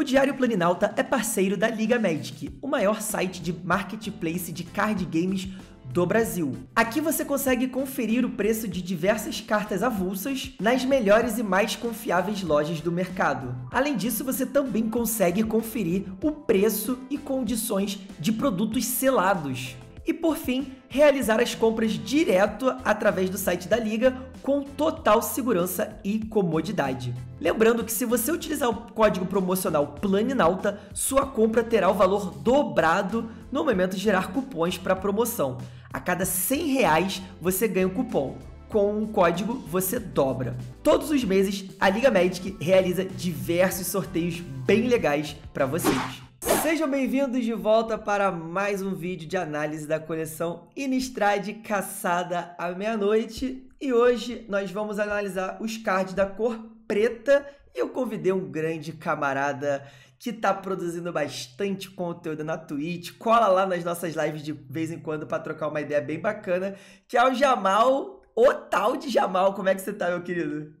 O Diário Planinauta é parceiro da Liga Magic, o maior site de marketplace de card games do Brasil. Aqui você consegue conferir o preço de diversas cartas avulsas nas melhores e mais confiáveis lojas do mercado. Além disso, você também consegue conferir o preço e condições de produtos selados. E por fim, realizar as compras direto através do site da Liga com total segurança e comodidade. Lembrando que se você utilizar o código promocional PLANINAUTA, sua compra terá o valor dobrado no momento de gerar cupons para a promoção. A cada R$100 você ganha um cupom. Com um código você dobra. Todos os meses a Liga Magic realiza diversos sorteios bem legais para vocês. Sejam bem-vindos de volta para mais um vídeo de análise da coleção Innistrad: Caçada à Meia-Noite. E hoje nós vamos analisar os cards da cor preta. E eu convidei um grande camarada que está produzindo bastante conteúdo na Twitch. Cola lá nas nossas lives de vez em quando para trocar uma ideia bem bacana, que é o Jamal, o tal de Jamal. Como é que você tá, meu querido?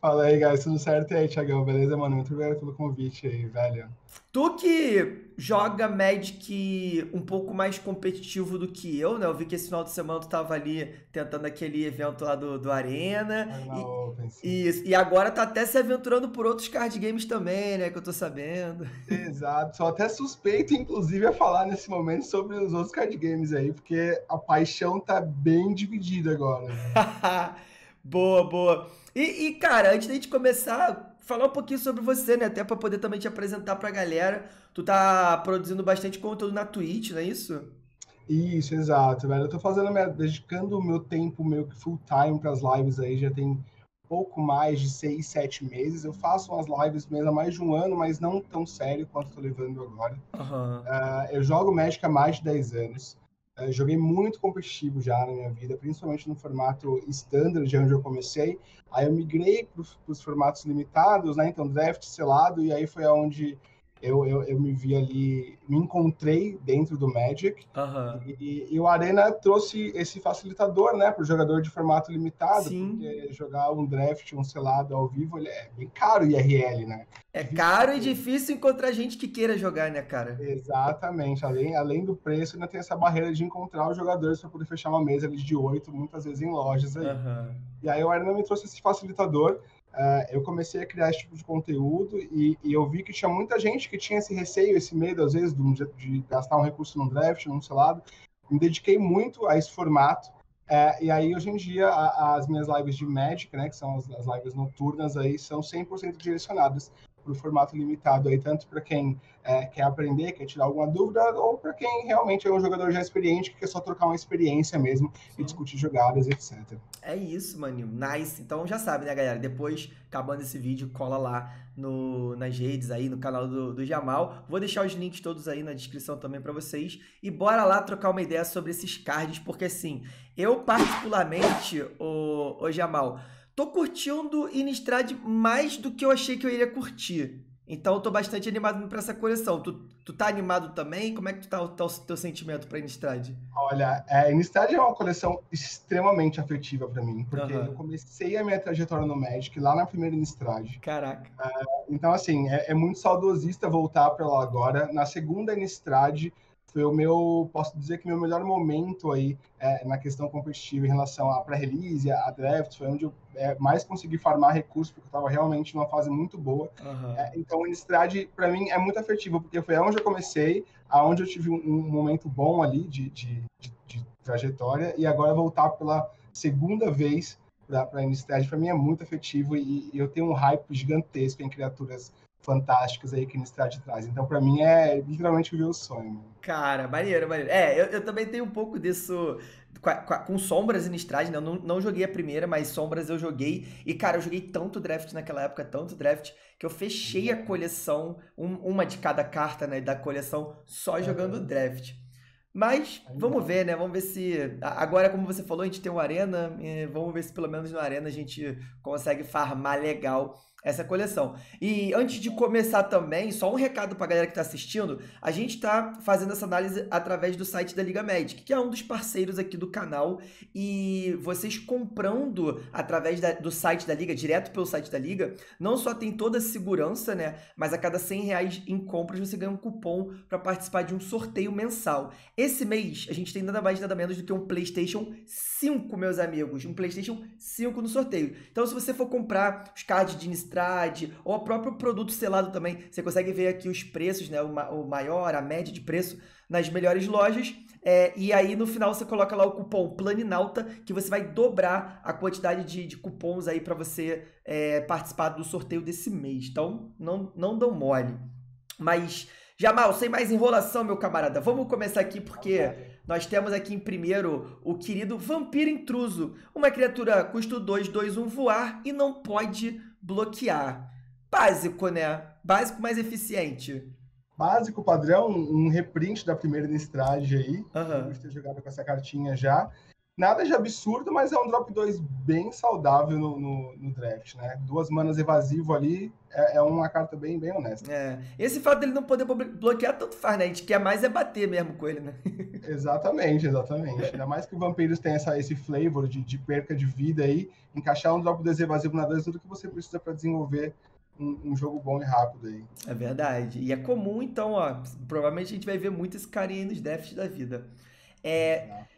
Fala aí, guys, tudo certo? E aí, Thiagão, beleza, mano? Muito obrigado pelo convite aí, velho. Tu que joga Magic um pouco mais competitivo do que eu, né? Eu vi que esse final de semana tu tava ali tentando aquele evento lá do Arena. E agora tá até se aventurando por outros card games também, né? Que eu tô sabendo. Exato. Sou até suspeito, inclusive, a falar nesse momento sobre os outros card games aí, porque a paixão tá bem dividida agora. Boa, boa. E, cara, antes da gente começar, falar um pouquinho sobre você, né? Até pra poder também te apresentar pra galera. Tu tá produzindo bastante conteúdo na Twitch, não é isso? Isso, exato, velho. Eu tô fazendo, dedicando o meu tempo meio que full time pras lives aí, já tem pouco mais de 6, 7 meses. Eu faço umas lives mesmo há mais de um ano, mas não tão sério quanto eu tô levando agora. Uhum. Eu jogo Magic há mais de 10 anos. Joguei muito competitivo já na minha vida, principalmente no formato standard, onde eu comecei. Aí eu migrei para os formatos limitados, né? Então, draft, selado, e aí foi onde eu me vi ali, me encontrei dentro do Magic. Uhum. E o Arena trouxe esse facilitador, né, para o jogador de formato limitado. Sim. Porque jogar um draft, um selado ao vivo, ele é bem caro, IRL, né? É caro e difícil encontrar gente que queira jogar, né, cara? Exatamente. Além do preço, ainda tem essa barreira de encontrar os jogadores para poder fechar uma mesa de 8, muitas vezes em lojas aí. Uhum. E aí o Arena me trouxe esse facilitador. Eu comecei a criar esse tipo de conteúdo e eu vi que tinha muita gente que tinha esse receio, esse medo, às vezes, de gastar um recurso num draft, num selado. Me dediquei muito a esse formato. E aí, hoje em dia, as minhas lives de Magic, né, que são as lives noturnas, aí, são 100% direcionadas para o formato limitado, aí, tanto para quem quer aprender, quer tirar alguma dúvida, ou para quem realmente é um jogador já experiente, que quer só trocar uma experiência mesmo. Sim. E discutir jogadas, etc. É isso, maninho. Nice. Então, já sabe, né, galera? Depois, acabando esse vídeo, cola lá nas redes, aí, no canal do Jamal. Vou deixar os links todos aí na descrição também para vocês. E bora lá trocar uma ideia sobre esses cards, porque, assim, eu, particularmente, o Jamal, tô curtindo Innistrad mais do que eu achei que eu iria curtir. Então eu tô bastante animado pra essa coleção. Tu tá animado também? Como é que tá o teu sentimento pra Innistrad? Olha, Innistrad é uma coleção extremamente afetiva pra mim, porque eu comecei a minha trajetória no Magic lá na primeira Innistrad. Caraca. Então, assim, é muito saudosista voltar pra lá agora. Na segunda Innistrad foi o meu, posso dizer que meu melhor momento aí na questão competitiva em relação à pré-release, a draft, foi onde eu mais consegui farmar recursos, porque eu estava realmente numa fase muito boa. Uhum. Então, o Innistrad, para mim, é muito afetivo, porque foi onde eu comecei, aonde eu tive um momento bom ali de trajetória, e agora voltar pela segunda vez para Innistrad, para mim é muito afetivo, e eu tenho um hype gigantesco em criaturas fantásticas aí que Innistrad traz. Então, pra mim, é literalmente o meu sonho. Cara, maneiro, maneiro. Eu também tenho um pouco disso com Sombras Innistrad, né? Eu não joguei a primeira, mas Sombras eu joguei. E, cara, eu joguei tanto draft naquela época, tanto draft, que eu fechei a coleção, uma de cada carta, né, da coleção, só jogando draft. Mas vamos ver, né? Vamos ver se... Agora, como você falou, a gente tem uma Arena. Vamos ver se pelo menos na Arena a gente consegue farmar legal Essa é a coleção. E antes de começar também, só um recado para a galera que está assistindo. A gente está fazendo essa análise através do site da Liga Magic, que é um dos parceiros aqui do canal. E vocês comprando através do site da Liga, direto pelo site da Liga, não só tem toda a segurança, né? Mas a cada R$100 em compras você ganha um cupom para participar de um sorteio mensal. Esse mês a gente tem nada mais nada menos do que um PlayStation 5, meus amigos. Um PlayStation 5 no sorteio. Então se você for comprar os cards de Innistrad, ou o próprio produto selado também, você consegue ver aqui os preços, né? O maior, a média de preço nas melhores lojas. E aí no final você coloca lá o cupom Planinauta, que você vai dobrar a quantidade de cupons aí para você participar do sorteio desse mês. Então não dão mole. Mas Jamal, sem mais enrolação, meu camarada, vamos começar aqui porque nós temos aqui em primeiro o querido Vampiro Intruso, uma criatura custo 2, 2, 1 voar e não pode bloquear. Básico, né? Básico mais eficiente. Básico, padrão, um reprint da primeira Innistrad aí. Uhum. Eu ter jogado com essa cartinha já. Nada de absurdo, mas é um drop 2 bem saudável no draft, né? 2 manas evasivo ali é uma carta bem honesta. É. Esse fato dele não poder bloquear tanto faz, né? A gente quer mais é bater mesmo com ele, né? Exatamente. Ainda mais que o Vampiros tem esse flavor de perca de vida aí. Encaixar um drop 2 evasivo na 2 é tudo que você precisa para desenvolver um jogo bom e rápido aí. É verdade. E é comum, então, ó. Provavelmente a gente vai ver muito esse carinha aí nos drafts da vida.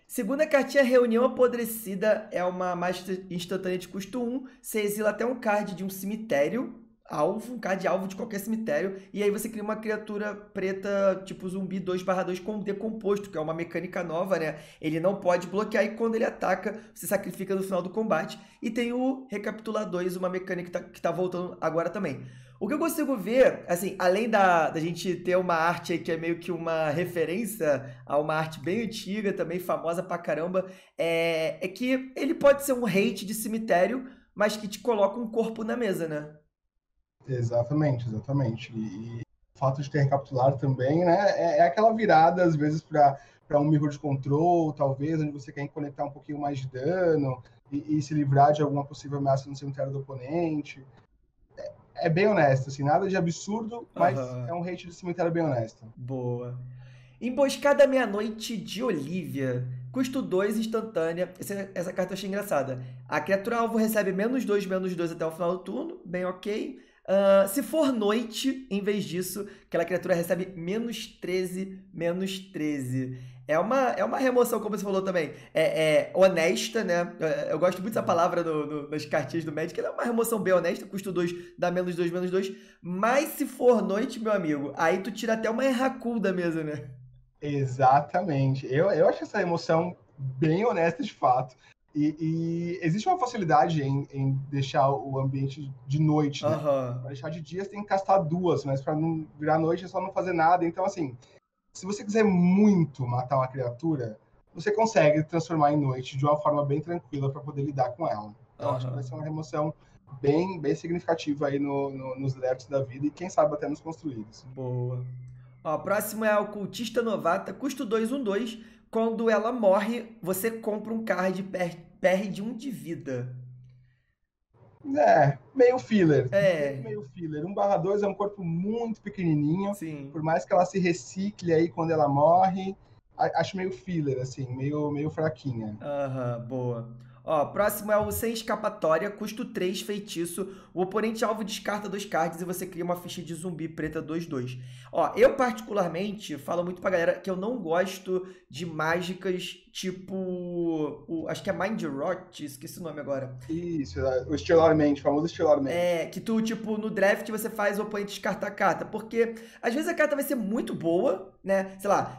Segunda cartinha, Reunião Apodrecida, é uma mágica instantânea de custo 1. Você exila até um card de um cemitério, alvo, um card de alvo de qualquer cemitério, e aí você cria uma criatura preta, tipo zumbi 2/2 com decomposto, que é uma mecânica nova, né? Ele não pode bloquear e quando ele ataca, você sacrifica no final do combate. E tem o Recapitular 2, uma mecânica que tá voltando agora também. O que eu consigo ver, assim, além da gente ter uma arte aí que é meio que uma referência a uma arte bem antiga, também famosa pra caramba, é que ele pode ser um hate de cemitério, mas que te coloca um corpo na mesa, né? Exatamente. E o fato de ter recapitular também, né, é aquela virada, às vezes, pra um mirror de control, talvez, onde você quer conectar um pouquinho mais de dano e se livrar de alguma possível ameaça no cemitério do oponente. É bem honesto, assim, nada de absurdo, mas é um hate de cemitério bem honesto. Boa. Emboscada à Meia-Noite de Olivia. Custo 2, instantânea. Essa carta eu achei engraçada. A criatura alvo recebe -2/-2 até o final do turno. Bem ok. Se for noite, em vez disso, aquela criatura recebe -13/-13. É uma remoção, como você falou também, honesta, né? Eu gosto muito dessa palavra nas cartinhas do Magic, ela é uma remoção bem honesta, custo 2, dá -2/-2, mas se for noite, meu amigo, aí tu tira até uma Erracul da mesa, né? Exatamente. Eu acho essa remoção bem honesta de fato. E existe uma facilidade em deixar o ambiente de noite, né? Para deixar de dia, você tem que castar 2, mas para não virar noite é só não fazer nada. Então, assim, se você quiser muito matar uma criatura, você consegue transformar em noite de uma forma bem tranquila para poder lidar com ela. Então, acho que vai ser uma remoção bem significativa aí nos drafts da vida e, quem sabe, até nos construídos. Boa. Ó, próximo é a Ocultista Novata, custo 2, 1, 2. Quando ela morre, você compra um card e perde 1 de vida. Meio filler. Meio filler. 1/2 é um corpo muito pequenininho. Sim. Por mais que ela se recicle aí quando ela morre, acho meio filler, assim, meio fraquinha. Boa. Ó, próximo é o Sem Escapatória, custo 3, feitiço. O oponente alvo descarta 2 cards e você cria uma ficha de zumbi preta 2/2. Ó, eu particularmente falo muito pra galera que eu não gosto de mágicas tipo... acho que é Mind Rot, esqueci o nome agora. Isso, o Estelarmente, o famoso Estelarmente. Que tu, tipo, no draft você faz o oponente descartar a carta, porque às vezes a carta vai ser muito boa, né? Sei lá,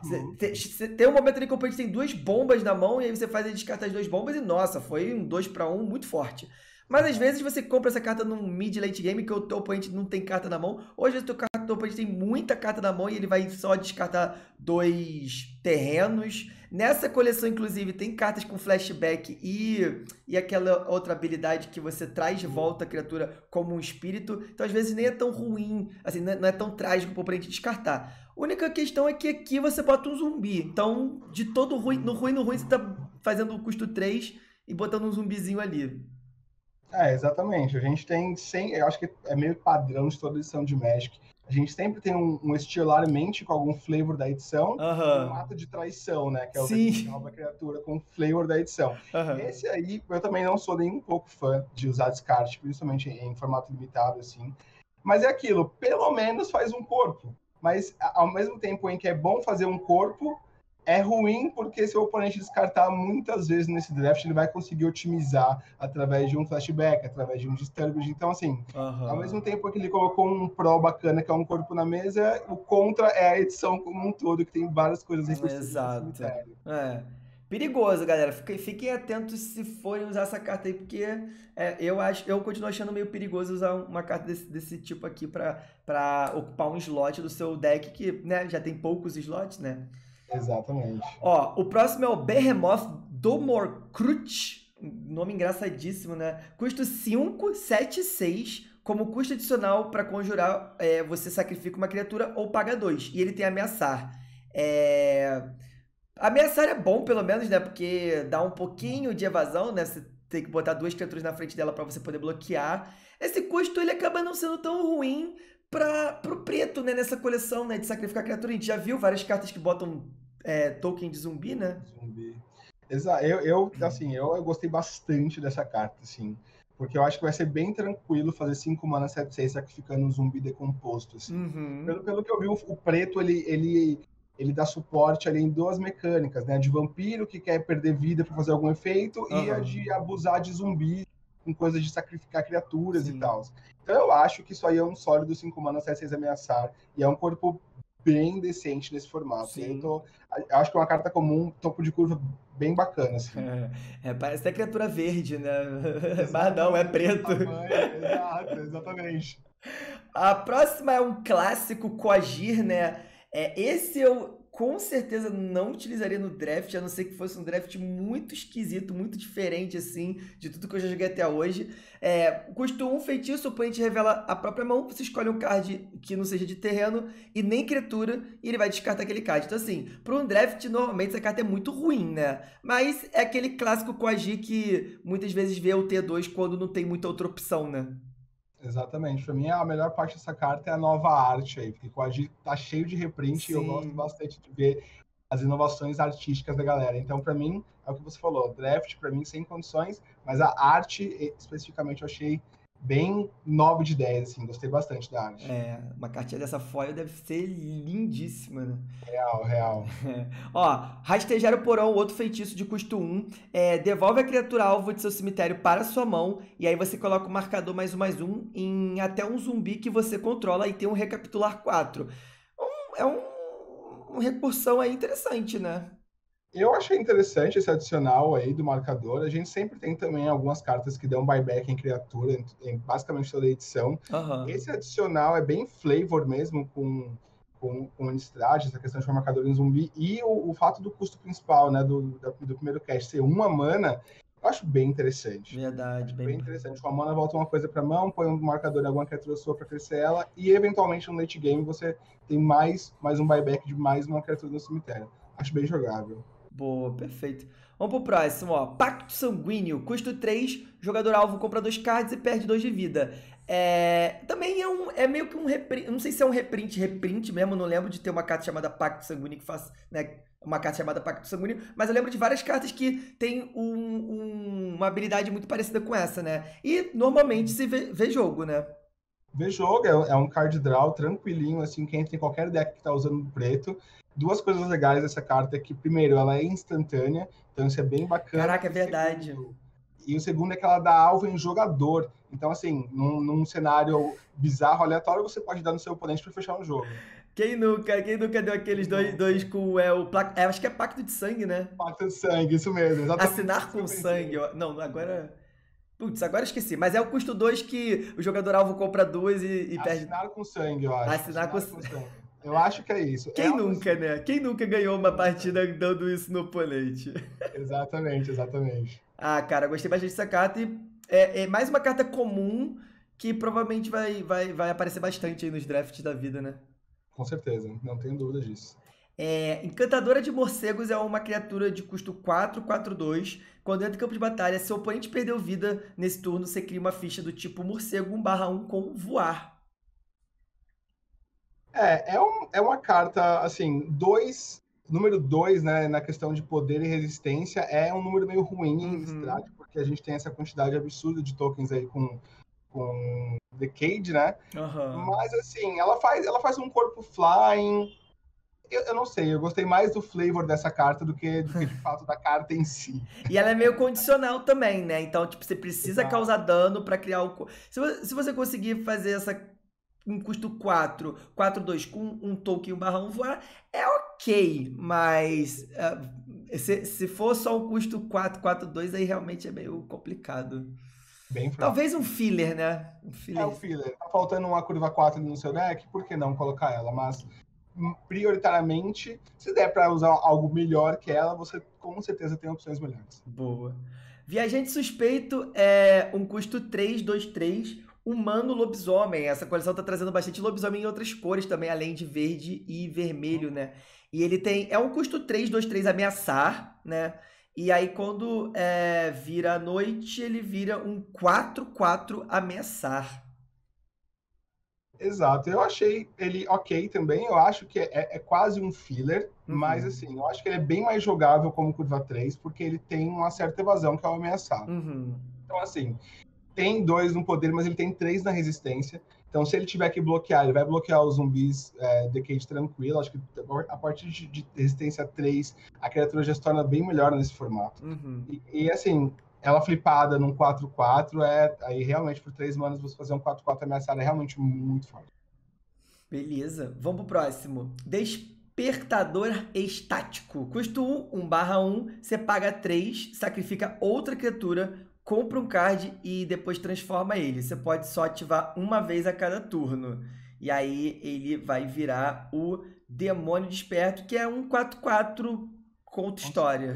tem um momento ali que o oponente tem 2 bombas na mão e aí você faz ele descartar as 2 bombas e, nossa, foi um 2/1 muito forte. Mas às vezes você compra essa carta num mid-late game que o teu oponente não tem carta na mão. Hoje o teu oponente tem muita carta na mão e ele vai só descartar 2 terrenos. Nessa coleção, inclusive, tem cartas com flashback e aquela outra habilidade que você traz de volta a criatura como um espírito. Então, às vezes, nem é tão ruim, assim, não é tão trágico pro oponente descartar. A única questão é que aqui você bota um zumbi. Então, de todo ruim, no ruim, você tá fazendo o custo 3 e botando um zumbizinho ali. É, exatamente. A gente tem, eu acho que é meio padrão de toda edição de Magic. A gente sempre tem um estilarmente com algum flavor da edição, e um ato de traição, né? Que é o da nova criatura com flavor da edição. Esse aí, eu também não sou nem um pouco fã de usar descarte, principalmente em formato limitado, assim. Mas é aquilo, pelo menos faz um corpo. Mas ao mesmo tempo em que é bom fazer um corpo, é ruim porque se o oponente descartar muitas vezes nesse draft, ele vai conseguir otimizar através de um flashback, através de um disturbed. Então, assim, ao mesmo tempo que ele colocou um pro bacana, que é um corpo na mesa, o contra é a edição como um todo, que tem várias coisas recursivas. Exato. É. Perigoso, galera. Fiquem atentos se forem usar essa carta aí, porque eu continuo achando meio perigoso usar uma carta desse tipo aqui pra ocupar um slot do seu deck, que né, já tem poucos slots, né? Exatamente. Ó, o próximo é o Behemoth do Mor Crutch. Nome engraçadíssimo, né? Custo 5, 7, 6. Como custo adicional para conjurar, você sacrifica uma criatura ou paga 2. E ele tem ameaçar. Ameaçar é bom, pelo menos, né? Porque dá um pouquinho de evasão, né? Você tem que botar duas criaturas na frente dela para você poder bloquear. Esse custo, ele acaba não sendo tão ruim pro preto, né, nessa coleção, né, de sacrificar criatura. A gente já viu várias cartas que botam token de zumbi, né? Zumbi. Exato. Eu gostei bastante dessa carta, assim, porque eu acho que vai ser bem tranquilo fazer 5 mana 7/6 sacrificando um zumbi decomposto, assim. Pelo que eu vi, o preto, ele dá suporte ali em duas mecânicas, né, de vampiro que quer perder vida para fazer algum efeito e a de abusar de zumbi com coisas de sacrificar criaturas e tal. Então eu acho que isso aí é um sólido 5 mana 7/6 ameaçar. E é um corpo bem decente nesse formato. Sim. E eu acho que é uma carta comum, topo de curva bem bacana, assim. Parece até criatura verde, né? Mas não, é preto. Exato, exatamente. A próxima é um clássico Coagir, né? Esse eu com certeza não utilizaria no draft, a não ser que fosse um draft muito esquisito, muito diferente, assim, de tudo que eu já joguei até hoje. Custo 1, feitiço, o oponente revela a própria mão, você escolhe um card que não seja de terreno e nem criatura, e ele vai descartar aquele card. Então, assim, para um draft, normalmente essa carta é muito ruim, né? Mas é aquele clássico Coagir que muitas vezes vê o T2 quando não tem muita outra opção, né? Exatamente, pra mim a melhor parte dessa carta é a nova arte aí, porque o Coagir tá cheio de reprint. Sim. E eu gosto bastante de ver as inovações artísticas da galera. Então pra mim, é o que você falou, draft pra mim sem condições, mas a arte especificamente eu achei bem 9 de 10, assim, gostei bastante da arte. Uma cartinha dessa foil deve ser lindíssima, né? Real. Ó, Rastejador do Porão, outro feitiço de custo 1, devolve a criatura alvo de seu cemitério para sua mão, e aí você coloca o marcador +1/+1 em até um zumbi que você controla e tem um recapitular 4. É um recursão aí interessante, né? Eu achei interessante esse adicional aí do marcador. A gente sempre tem também algumas cartas que dão buyback em criatura, em basicamente toda a edição. Esse adicional é bem flavor mesmo com o Innistrad, essa questão de um marcador em zumbi. E o fato do custo principal, né, do primeiro cast ser 1 mana, eu acho bem interessante. Verdade. Bem interessante. Com a mana volta uma coisa pra mão, põe um marcador em alguma criatura sua pra crescer ela, e eventualmente no late game você tem mais um buyback de mais uma criatura no cemitério. Acho bem jogável. Boa, perfeito. Vamos pro próximo, ó. Pacto Sanguíneo, custo 3, jogador alvo compra 2 cards e perde 2 de vida. Também é meio que um reprint, não sei se é um reprint mesmo, não lembro de ter uma carta chamada Pacto Sanguíneo que faz, né, uma carta chamada Pacto Sanguíneo, mas eu lembro de várias cartas que tem uma habilidade muito parecida com essa, né? E normalmente se vê jogo, né? Vê jogo, é um card draw tranquilinho, assim, que entra em qualquer deck que tá usando preto. Duas coisas legais dessa carta é que, primeiro, ela é instantânea, então isso é bem bacana. Caraca, é verdade. E o segundo é que ela dá alvo em jogador. Então, assim, num cenário bizarro, aleatório, você pode dar no seu oponente pra fechar um jogo. Quem nunca deu aqueles dois com acho que é Pacto de Sangue, né? Pacto de Sangue, isso mesmo. Exatamente. Assinar com sangue. Não, agora... Putz, agora esqueci. Mas é o custo 2 que o jogador-alvo compra 2 e perde... Assinar com sangue, eu acho. Assinar com sangue. Eu acho que é isso. Quem nunca, né? Quem nunca ganhou uma partida dando isso no oponente? Exatamente. Ah, cara, gostei bastante dessa carta. E é mais uma carta comum que provavelmente vai aparecer bastante aí nos drafts da vida, né? Com certeza, não tenho dúvida disso. Encantadora de Morcegos é uma criatura de custo 4, 4, 2. Quando entra em campo de batalha, seu oponente perdeu vida nesse turno, você cria uma ficha do tipo morcego 1/1 com voar. É uma carta, assim, número 2, né, na questão de poder e resistência, é um número meio ruim em Innistrad, porque a gente tem essa quantidade absurda de tokens aí com Decade, né? Mas, assim, ela faz um corpo flying. Eu não sei, eu gostei mais do flavor dessa carta do que de fato da carta em si. E ela é meio condicional também, né? Então, tipo, você precisa causar dano pra criar o... Se você conseguir fazer essa... um custo 4, 4, 2, com um token 1/1 voar, é ok, mas se for só um custo 4, 4, 2, aí realmente é meio complicado. Bem fraco. Talvez um filler, né? Um filler. Tá faltando uma curva 4 no seu deck, por que não colocar ela? Mas, prioritariamente, se der pra usar algo melhor que ela, você com certeza tem opções melhores. Boa. Viajante Suspeito é um custo 3, 2, 3, humano lobisomem. Essa coleção tá trazendo bastante lobisomem em outras cores também, além de verde e vermelho, né? E ele tem... é um custo 3, 2, 3, ameaçar, né? E aí quando vira à noite, ele vira um 4, 4, ameaçar. Exato. Eu achei ele ok também. Eu acho que é quase um filler, mas assim, eu acho que ele é bem mais jogável como curva 3, porque ele tem uma certa evasão, que é o ameaçar. Então, assim... tem 2 no poder, mas ele tem 3 na resistência. Então, se ele tiver que bloquear, ele vai bloquear os zumbis Decade tranquilo. Acho que a partir de resistência 3, a criatura já se torna bem melhor nesse formato. E assim, ela flipada num 4-4, aí realmente por 3 manas você fazer um 4-4 ameaçado é realmente muito forte. Beleza, vamos pro próximo. Despertador Estático. Custo 1, 1/1, você paga 3, sacrifica outra criatura, compra um card e depois transforma ele. Você pode só ativar uma vez a cada turno. E aí ele vai virar o Demônio Desperto, que é um 4-4 conta história.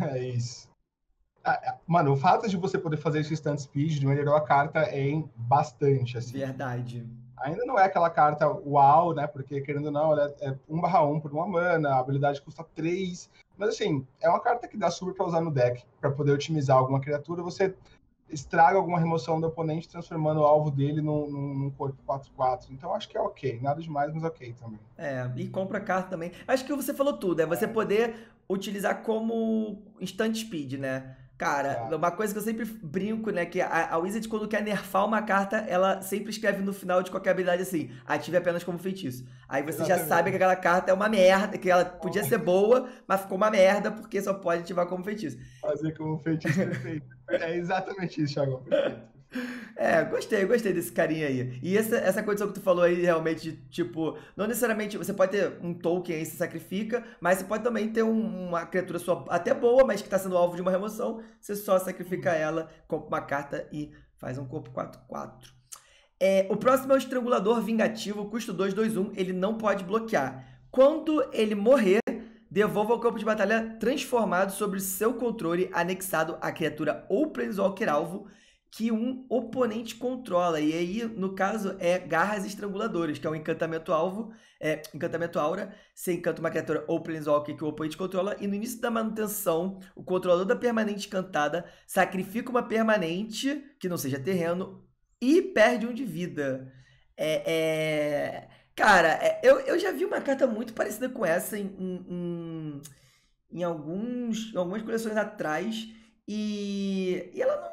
É isso. Mano, o fato de você poder fazer esse instant speed melhorou a carta em bastante, assim. Verdade. Ainda não é aquela carta uau, né? Porque, querendo ou não, ela é 1/1 por uma mana, a habilidade custa 3... Mas assim, é uma carta que dá super pra usar no deck, pra poder otimizar alguma criatura. Você estraga alguma remoção do oponente, transformando o alvo dele num corpo 4-4. Então acho que é ok, nada demais, mas ok também. E compra carta também. Acho que você falou tudo, é você poder utilizar como instant speed, né? Cara, uma coisa que eu sempre brinco, né, que a Wizard, quando quer nerfar uma carta, ela sempre escreve no final de qualquer habilidade assim, ative apenas como feitiço. Aí você já sabe que aquela carta é uma merda, que ela podia ser boa, mas ficou uma merda porque só pode ativar como feitiço. Fazer como feitiço perfeito. É exatamente isso, Thiagão. Gostei desse carinha aí. E essa condição que tu falou aí, realmente, de, tipo, não necessariamente, você pode ter um token aí, se sacrifica, mas você pode também ter uma criatura sua até boa, mas que tá sendo alvo de uma remoção, você só sacrifica ela, compra uma carta e faz um corpo 4-4. O próximo é o Estrangulador Vingativo, custo 2-2-1, ele não pode bloquear. Quando ele morrer, devolva o campo de batalha transformado sobre seu controle, anexado à criatura ou planeswalker alvo, que um oponente controla. E aí, no caso, é Garras Estranguladoras, que é um encantamento alvo, encantamento aura. Você encanta uma criatura ou planeswalker que o oponente controla, e no início da manutenção, o controlador da permanente encantada sacrifica uma permanente, que não seja terreno, e perde 1 de vida. Cara, eu já vi uma carta muito parecida com essa em algumas coleções atrás, e ela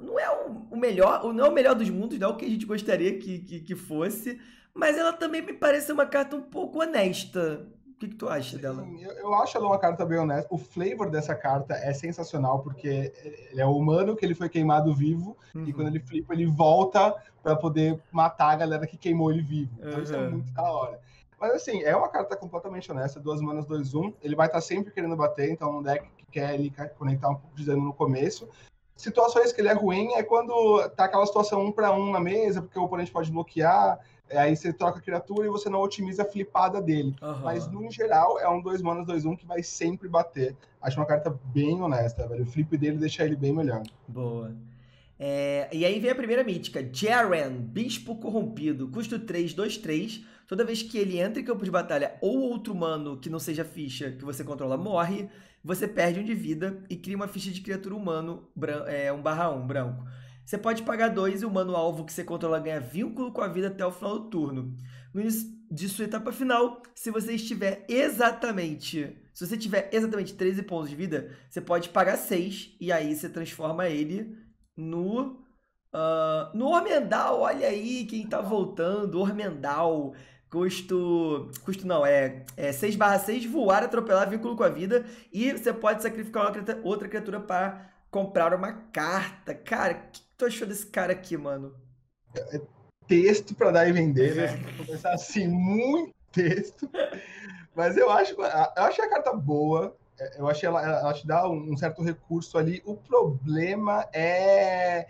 não é o melhor, não é o melhor dos mundos, não é o que a gente gostaria que fosse, mas ela também me parece uma carta um pouco honesta. O que tu acha dela? Eu acho ela uma carta bem honesta. O flavor dessa carta é sensacional, porque ele é humano, que ele foi queimado vivo, e quando ele flipa, ele volta pra poder matar a galera que queimou ele vivo. Então isso é muito da hora. Mas assim, é uma carta completamente honesta, 2 manas, 2/1, ele vai estar sempre querendo bater, então um deck que quer ele conectar um pouco de dano no começo. Situações que ele é ruim é quando tá aquela situação 1/1 na mesa, porque o oponente pode bloquear, aí você troca a criatura e você não otimiza a flipada dele. Mas, no geral, é um 2 manas, 2/1 que vai sempre bater. Acho uma carta bem honesta, velho. O flip dele deixa ele bem melhor. Boa. E aí vem a primeira mítica, Jaren, Bispo Corrompido, custo 3, 2, 3. Toda vez que ele entra em campo de batalha ou outro humano que não seja ficha que você controla morre, você perde um de vida e cria uma ficha de criatura humano 1/1 branco. Você pode pagar 2 e o humano-alvo que você controla ganha vínculo com a vida até o final do turno. No início de sua etapa final, se você tiver exatamente 13 pontos de vida, você pode pagar 6 e aí você transforma ele no Ormendal. Olha aí quem tá voltando, Ormendal. É 6/6, voar, atropelar, vínculo com a vida. E você pode sacrificar outra criatura para comprar uma carta. Cara, o que tu achou desse cara aqui, mano? É texto para dar e vender, né? Vou começar assim, muito texto. Mas eu achei a carta boa. Eu achei ela te dá um certo recurso ali. O problema é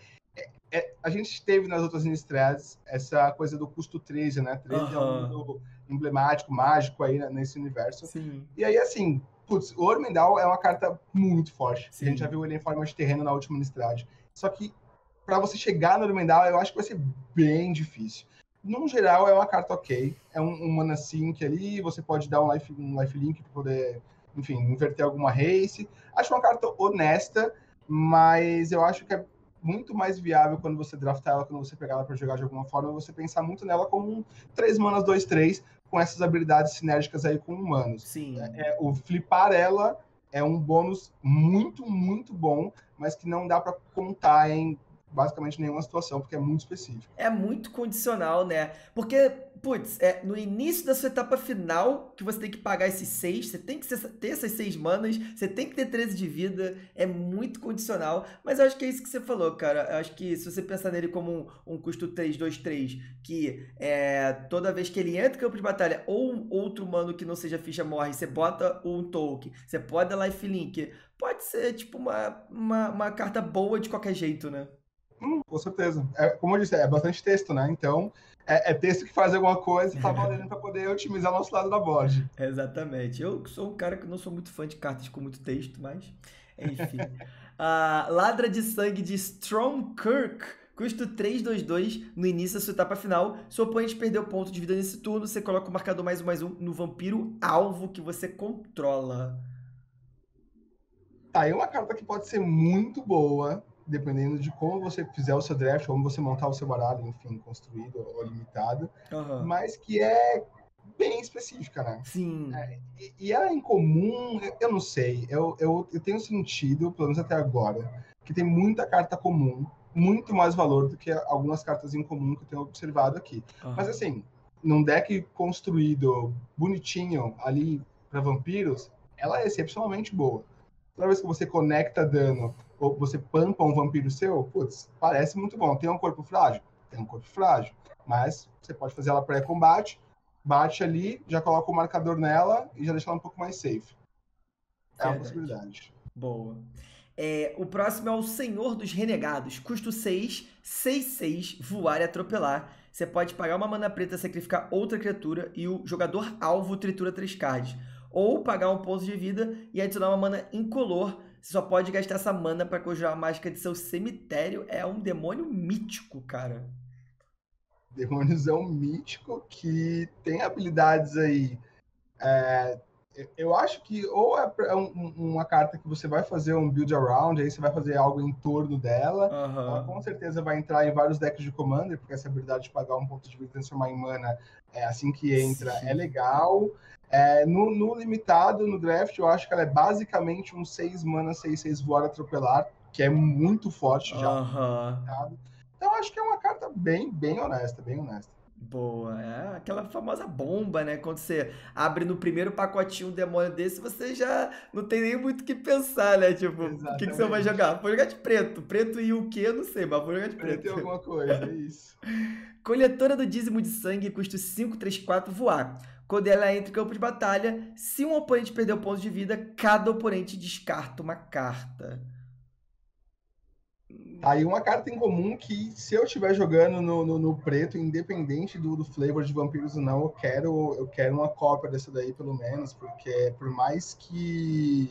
a gente teve nas outras Innistrads essa coisa do custo 13, né? 13 é um número emblemático, mágico aí nesse universo. Sim. E aí, assim, putz, o Ormendal é uma carta muito forte. Sim. A gente já viu ele em forma de terreno na última Innistrad. Só que para você chegar no Ormendal, eu acho que vai ser bem difícil. No geral, é uma carta ok. É um mana sync ali, você pode dar um life link para poder, enfim, inverter alguma race. Acho uma carta honesta, mas eu acho que é muito mais viável quando você draftar ela, quando você pegar ela para jogar de alguma forma, você pensar muito nela como um 3 manas 2/3, com essas habilidades sinérgicas aí com humanos. Sim. O flipar ela é um bônus muito, muito bom, mas que não dá para contar em basicamente nenhuma situação, porque é muito específico. É muito condicional, né? Porque, putz, no início da sua etapa final, que você tem que pagar esses 6, você tem que ter essas 6 manas, você tem que ter 13 de vida, é muito condicional, mas eu acho que é isso que você falou, cara. Eu acho que se você pensar nele como um custo 3/2/3, que toda vez que ele entra em campo de batalha, ou um outro humano que não seja ficha morre, você bota um token, você pode dar lifelink, pode ser tipo uma carta boa de qualquer jeito, né? Com certeza. Como eu disse, é bastante texto, né? Então, é texto que faz alguma coisa e tá valendo pra poder otimizar o nosso lado da board. Exatamente. Eu sou um cara que não sou muito fã de cartas com muito texto, mas enfim. Ladra de Sangue de Stromkirk, custo 3/2/2, no início da sua etapa final. Seu oponente perdeu ponto de vida nesse turno, você coloca o marcador +1/+1 no vampiro alvo que você controla. Tá, é uma carta que pode ser muito boa, dependendo de como você fizer o seu draft, como você montar o seu baralho, enfim, construído ou limitado, mas que é bem específica, né? Sim. E ela é incomum, eu não sei, eu tenho sentido, pelo menos até agora, que tem muita carta comum, muito mais valor do que algumas cartas incomum que eu tenho observado aqui. Mas assim, num deck construído bonitinho ali para vampiros, ela é excepcionalmente boa. Toda vez que você conecta dano ou você pampa um vampiro seu, putz, parece muito bom. Tem um corpo frágil? Tem um corpo frágil. Mas você pode fazer ela pré-combate, bate ali, já coloca o marcador nela e já deixa ela um pouco mais safe. É uma possibilidade. Boa. O próximo é o Senhor dos Renegados. Custo 6, 6/6, voar e atropelar. Você pode pagar uma mana preta, sacrificar outra criatura e o jogador alvo tritura 3 cards. Ou pagar um ponto de vida e adicionar uma mana incolor. Você só pode gastar essa mana para conjurar a mágica de seu cemitério. É um demônio mítico, cara. Demôniozão mítico que tem habilidades aí. Eu acho que ou é uma carta que você vai fazer um build around, aí você vai fazer algo em torno dela. Ela com certeza vai entrar em vários decks de commander, porque essa habilidade de pagar um ponto de vida e transformar em mana assim que entra. Sim. É legal. No limitado, no draft, eu acho que ela é basicamente um 6 mana, 6/6 voar atropelar, que é muito forte já. Então acho que é uma carta bem honesta, bem honesta. Boa, é aquela famosa bomba, né? Quando você abre no primeiro pacotinho um demônio desse, você já não tem nem muito o que pensar, né? Tipo, o que você vai jogar? Vou jogar de preto. Preto e o quê? Eu não sei, mas vou jogar de preto. Tem alguma coisa, é isso. Coletora do Dízimo de Sangue, custo 5/3/4, voar. Quando ela entra em campo de batalha, se um oponente perder o ponto de vida, cada oponente descarta uma carta. Aí uma carta em comum que, se eu estiver jogando no preto, independente do flavor de vampiros ou não, eu quero uma cópia dessa daí, pelo menos, porque por mais que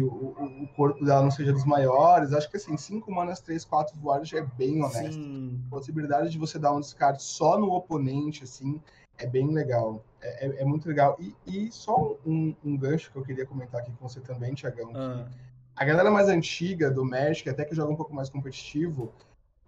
o corpo dela não seja dos maiores, acho que assim, 5 manas, 3/4 voar já é bem honesto. Sim. A possibilidade de você dar um descarte só no oponente, assim, é bem legal. É muito legal. E só um gancho que eu queria comentar aqui com você também, Thiagão, que a galera mais antiga do Magic, até que joga um pouco mais competitivo,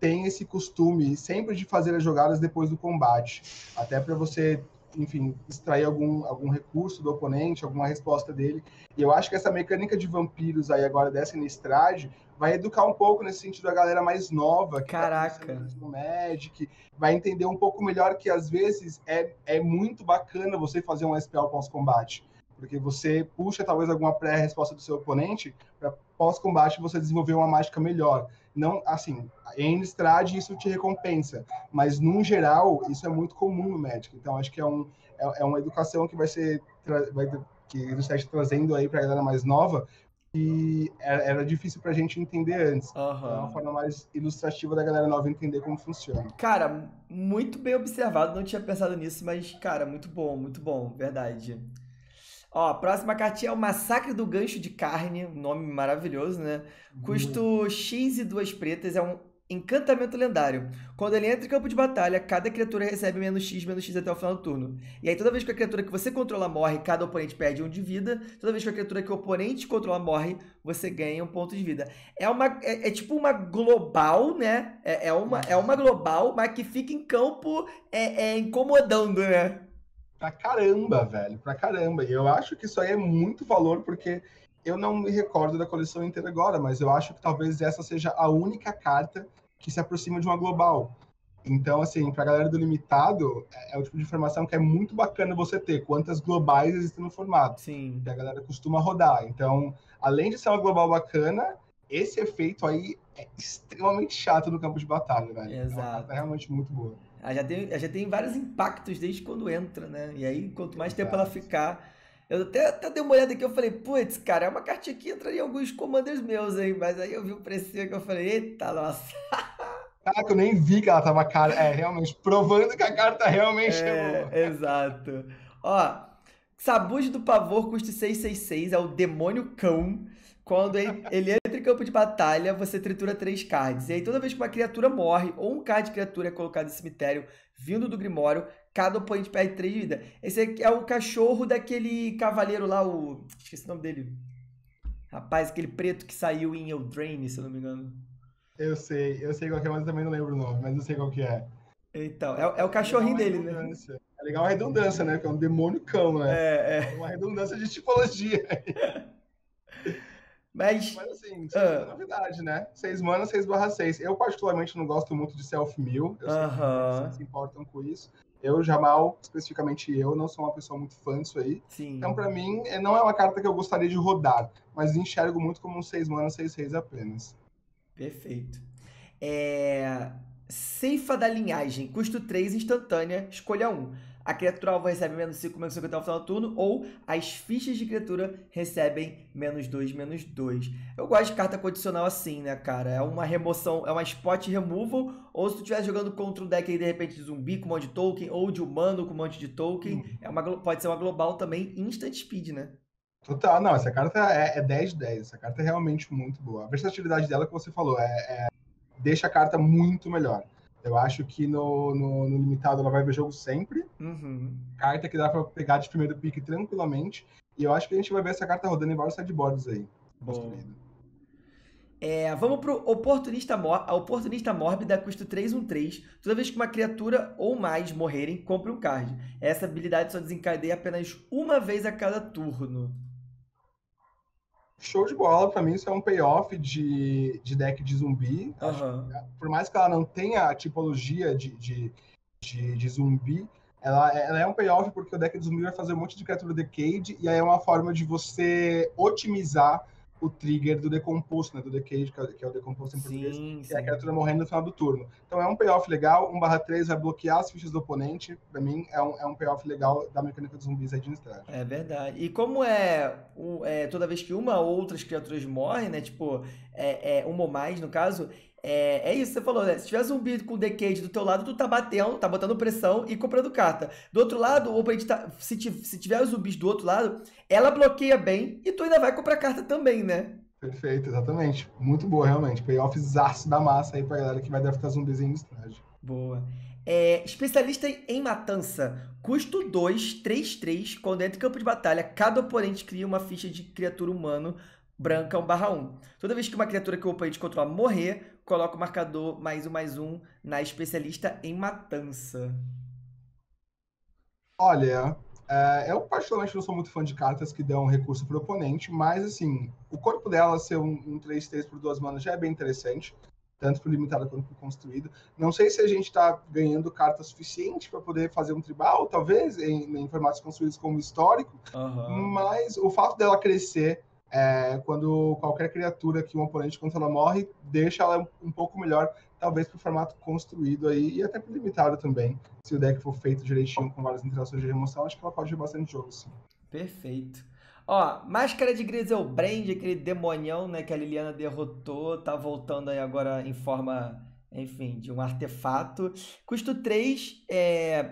tem esse costume sempre de fazer as jogadas depois do combate. Até para você, enfim, extrair algum recurso do oponente, alguma resposta dele. E eu acho que essa mecânica de vampiros aí agora dessa Innistrad vai educar um pouco nesse sentido da galera mais nova. Que caraca! Tá no Magic, vai entender um pouco melhor que às vezes é muito bacana você fazer um SPL pós-combate. Porque você puxa talvez alguma pré-resposta do seu oponente para pós-combate você desenvolver uma mágica melhor. Não, assim, em Innistrad isso te recompensa, mas num geral isso é muito comum no Magic. Então acho que é uma educação que vai ser que o Innistrad trazendo aí para a galera mais nova, que era difícil pra gente entender antes. Então, é uma forma mais ilustrativa da galera nova entender como funciona. Cara, muito bem observado, não tinha pensado nisso, mas cara, muito bom, verdade. Ó, a próxima cartinha é o Massacre do Gancho de Carne, nome maravilhoso, né? Custo X e 2 pretas, é um encantamento lendário. Quando ele entra em campo de batalha, cada criatura recebe menos X até o final do turno. E aí toda vez que a criatura que você controla morre, cada oponente perde 1 de vida. Toda vez que a criatura que o oponente controla morre, você ganha 1 ponto de vida. É tipo uma global, né? É uma global, mas que fica em campo incomodando, né? Pra caramba, velho, pra caramba. E eu acho que isso aí é muito valor, porque eu não me recordo da coleção inteira agora, mas eu acho que talvez essa seja a única carta que se aproxima de uma global. Então, assim, pra galera do limitado, é o tipo de informação que é muito bacana você ter, quantas globais existem no formato. Sim. Que a galera costuma rodar. Então, além de ser uma global bacana, esse efeito aí é extremamente chato no campo de batalha, velho. Exato. É uma carta realmente muito boa. Ela já tem vários impactos desde quando entra, né? E aí, quanto mais tempo ela ficar... Eu até dei uma olhada aqui, eu falei, putz, cara, é uma cartinha que entra em alguns commanders meus aí. Mas aí eu vi o precinho que eu falei, eita, nossa. Caraca, eu nem vi que ela tava cara. É, realmente, provando que a carta realmente chegou. Exato. Ó, Sabuge do Pavor, custa 666, é o Demônio Cão. Quando ele entra em campo de batalha, você tritura 3 cards. E aí, toda vez que uma criatura morre, ou um card de criatura é colocado no cemitério, vindo do Grimório, cada oponente perde 3 de vida. Esse aqui é o cachorro daquele cavaleiro lá, o... Esqueci o nome dele. Rapaz, aquele preto que saiu em Eldraine, se eu não me engano. Eu sei qual que é, mas eu também não lembro o nome, mas eu sei qual que é. Então, é o cachorrinho dele, né? É legal a redundância, né? Porque é um demônio cão, né? É uma redundância de tipologia. Mas assim, isso é novidade, né? 6 mana, 6/6. Eu, particularmente, não gosto muito de self-mill. Eu sei que vocês se importam com isso. Eu, Jamal, especificamente eu, não sou uma pessoa muito fã disso aí. Sim. Então, pra mim, não é uma carta que eu gostaria de rodar. Mas enxergo muito como um 6 mana, 6/6 apenas. Perfeito. Ceifa da Linhagem. Custo 3, instantânea. Escolha 1. A criatura alvo recebe menos 5, menos 50 ao final do turno, ou as fichas de criatura recebem menos 2, menos 2. Eu gosto de carta condicional assim, né, cara? É uma remoção, é uma spot removal, ou se tu estiver jogando contra um deck aí, de repente, de zumbi com um monte de token, ou de humano com um monte de token, pode ser uma global também, instant speed, né? Total, não, essa carta é 10 de 10, essa carta é realmente muito boa. A versatilidade dela, como você falou, deixa a carta muito melhor. Eu acho que no limitado ela vai ver jogo sempre. Carta que dá pra pegar de primeiro pick tranquilamente. E eu acho que a gente vai ver essa carta rodando em vários sideboards aí. Vamos pro Oportunista Mórbida. A Oportunista Mórbida custa 3/3. Toda vez que uma criatura ou mais morrerem, compre um card. Essa habilidade só desencadeia apenas uma vez a cada turno. Show de bola, pra mim isso é um payoff de deck de zumbi. Por mais que ela não tenha a tipologia de zumbi, ela é um payoff porque o deck de zumbi vai fazer um monte de criatura decade, e aí é uma forma de você otimizar o trigger do decomposto, né? Do decade, que é o decomposto em português, que é a criatura morrendo no final do turno. Então é um payoff legal, 1/3 vai bloquear as fichas do oponente. Pra mim é um payoff legal da mecânica dos zumbis aí de Innistrad. É verdade. E como toda vez que uma ou outras criaturas morrem, né? Tipo, uma ou mais, no caso, é isso que você falou, né? Se tiver zumbi com decade do teu lado, tu tá batendo, tá botando pressão e comprando carta. Do outro lado, o oponente se tiver os zumbis do outro lado, ela bloqueia bem e tu ainda vai comprar carta também, né? Perfeito, exatamente. Muito boa, realmente. Payoffzaço da massa aí pra galera que vai draftar zumbis em Innistrad. Boa. Especialista em Matança. Custo 2, 3/3. Quando entra em campo de batalha, cada oponente cria uma ficha de criatura humano branca 1/1. Toda vez que uma criatura que o oponente controlar morrer, coloca o marcador +1/+1 na Especialista em Matança. Olha, eu particularmente não sou muito fã de cartas que dão recurso pro oponente, mas assim, o corpo dela ser um 3/3 por 2 manas já é bem interessante, tanto pro limitado quanto pro construído. Não sei se a gente tá ganhando carta suficiente para poder fazer um tribal, talvez, em formatos construídos como histórico, mas o fato dela crescer quando qualquer criatura que um oponente controla morre, deixa ela um pouco melhor, talvez pro formato construído aí, e até pro limitado também. Se o deck for feito direitinho, com várias interações de remoção, acho que ela pode ver bastante jogo, sim. Perfeito. Ó, Máscara de Griselbrand, aquele demonião, né, que a Liliana derrotou, tá voltando aí agora em forma, enfim, de um artefato. Custo 3,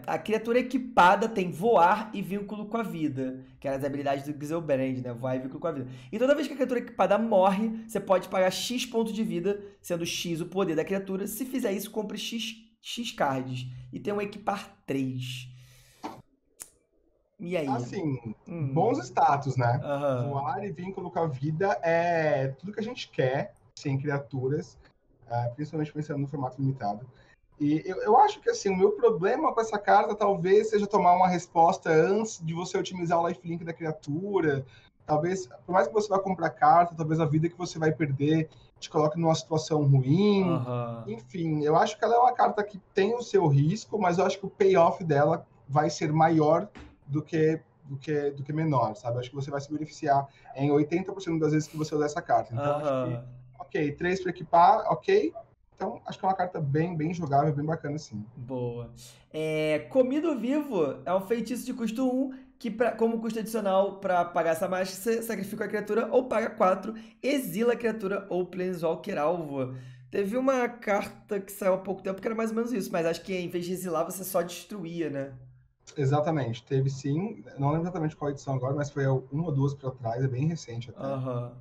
a criatura equipada tem voar e vínculo com a vida, que eram as habilidades do Griselbrand, né, voar e vínculo com a vida. E toda vez que a criatura equipada morre, você pode pagar X pontos de vida, sendo X o poder da criatura. Se fizer isso, compre X cards. E tem um equipar 3. E aí? Assim, bons status, né? Voar e vínculo com a vida é tudo que a gente quer, sem criaturas, principalmente pensando no formato limitado. E eu acho que assim, o meu problema com essa carta talvez seja tomar uma resposta antes de você otimizar o lifelink da criatura. Talvez, por mais que você vá comprar carta, talvez a vida que você vai perder te coloque numa situação ruim. Enfim, eu acho que ela é uma carta que tem o seu risco, mas eu acho que o payoff dela vai ser maior do que menor, sabe? Acho que você vai se beneficiar em 80% das vezes que você usar essa carta. Então, acho que, ok, 3 para equipar, ok. Então, acho que é uma carta bem jogável, bem bacana, sim. Boa. Comido Vivo é um feitiço de custo 1, que como custo adicional para pagar essa mágica, você sacrifica a criatura ou paga 4, exila a criatura ou planeswalker alvo. Teve uma carta que saiu há pouco tempo que era mais ou menos isso, mas acho que em vez de exilar, você só destruía, né? Exatamente, teve sim, não lembro exatamente qual edição agora, mas foi 1 ou 2 para trás, é bem recente até.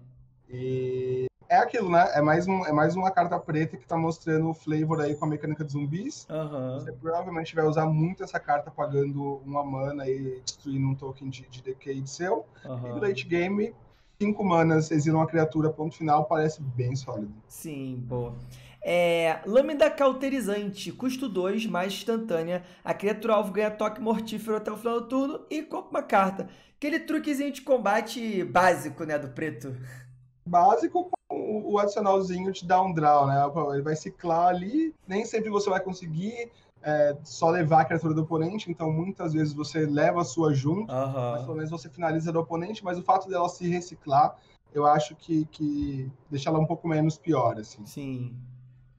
E é aquilo, né? É mais uma carta preta que tá mostrando o flavor aí com a mecânica de zumbis. Você provavelmente vai usar muito essa carta pagando 1 mana e destruindo um token de decay seu. E no late game, 5 manas, exilam uma criatura, ponto final, parece bem sólido. Sim, boa. Lâmina Cauterizante, custo 2, mais instantânea. A criatura alvo ganha toque mortífero até o final do turno e compra uma carta. Aquele truquezinho de combate básico, né, do preto. Básico, com o adicionalzinho te dá um draw, né? Ele vai ciclar ali, nem sempre você vai conseguir só levar a criatura do oponente, então muitas vezes você leva a sua junto, mas pelo menos você finaliza do oponente, mas o fato dela se reciclar, eu acho que deixa ela um pouco menos pior, assim. Sim.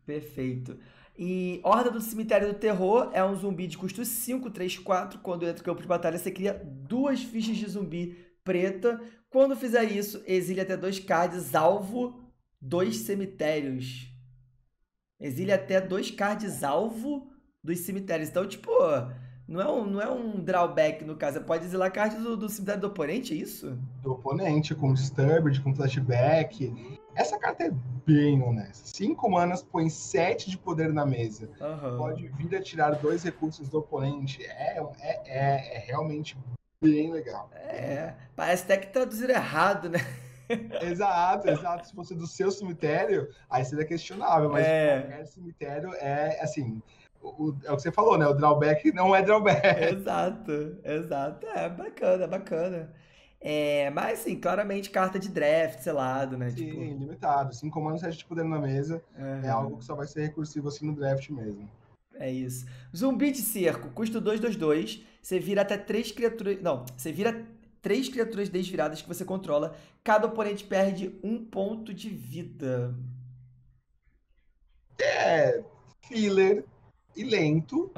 Perfeito. E Horda do Cemitério do Terror é um zumbi de custo 5, 3, 4. Quando entra no campo de batalha, você cria 2 fichas de zumbi preta. Quando fizer isso, exile até 2 cards, alvo, 2 cemitérios. Exile até 2 cards, alvo, 2 cemitérios. Então, tipo, não é um drawback, no caso. Você pode exilar cards do cemitério do oponente, é isso? Do oponente, com Disturbed, com Flashback. Essa carta é bem honesta. 5 manas, põe 7 de poder na mesa. Pode vir a tirar 2 recursos do oponente. É realmente bem legal. Parece até que traduziram errado, né? Exato. Se fosse do seu cemitério, aí seria questionável. Mas qualquer cemitério é, assim... É o que você falou, né? O drawback não é drawback. Exato. É bacana. Mas, assim, claramente carta de draft, selado, né? Sim, tipo... limitado. 5 manas, 7 de poder na mesa. É algo que só vai ser recursivo assim no draft mesmo. É isso. Zumbi de Cerco, custo 2, 2, 2. Você vira até 3 criaturas... Não, você vira 3 criaturas desviradas que você controla. Cada oponente perde 1 ponto de vida. Filler e lento.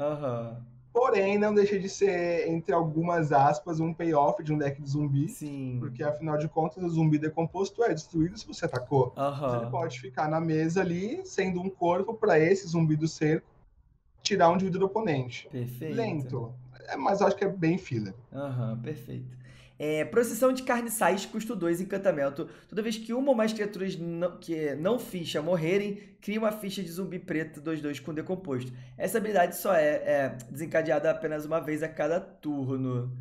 Porém, não deixa de ser, entre algumas aspas, um payoff de um deck de zumbi. Sim. Porque, afinal de contas, o zumbi decomposto é destruído se você atacou. Você pode ficar na mesa ali, sendo um corpo para esse zumbi do cerco tirar um indivíduo do oponente. Perfeito. Lento. Mas eu acho que é bem filler. Perfeito. Processão de Carniçais, custo 2, encantamento. Toda vez que uma ou mais criaturas que não ficha morrerem, cria uma ficha de zumbi preto 2/2 com decomposto. Essa habilidade só é desencadeada apenas uma vez a cada turno.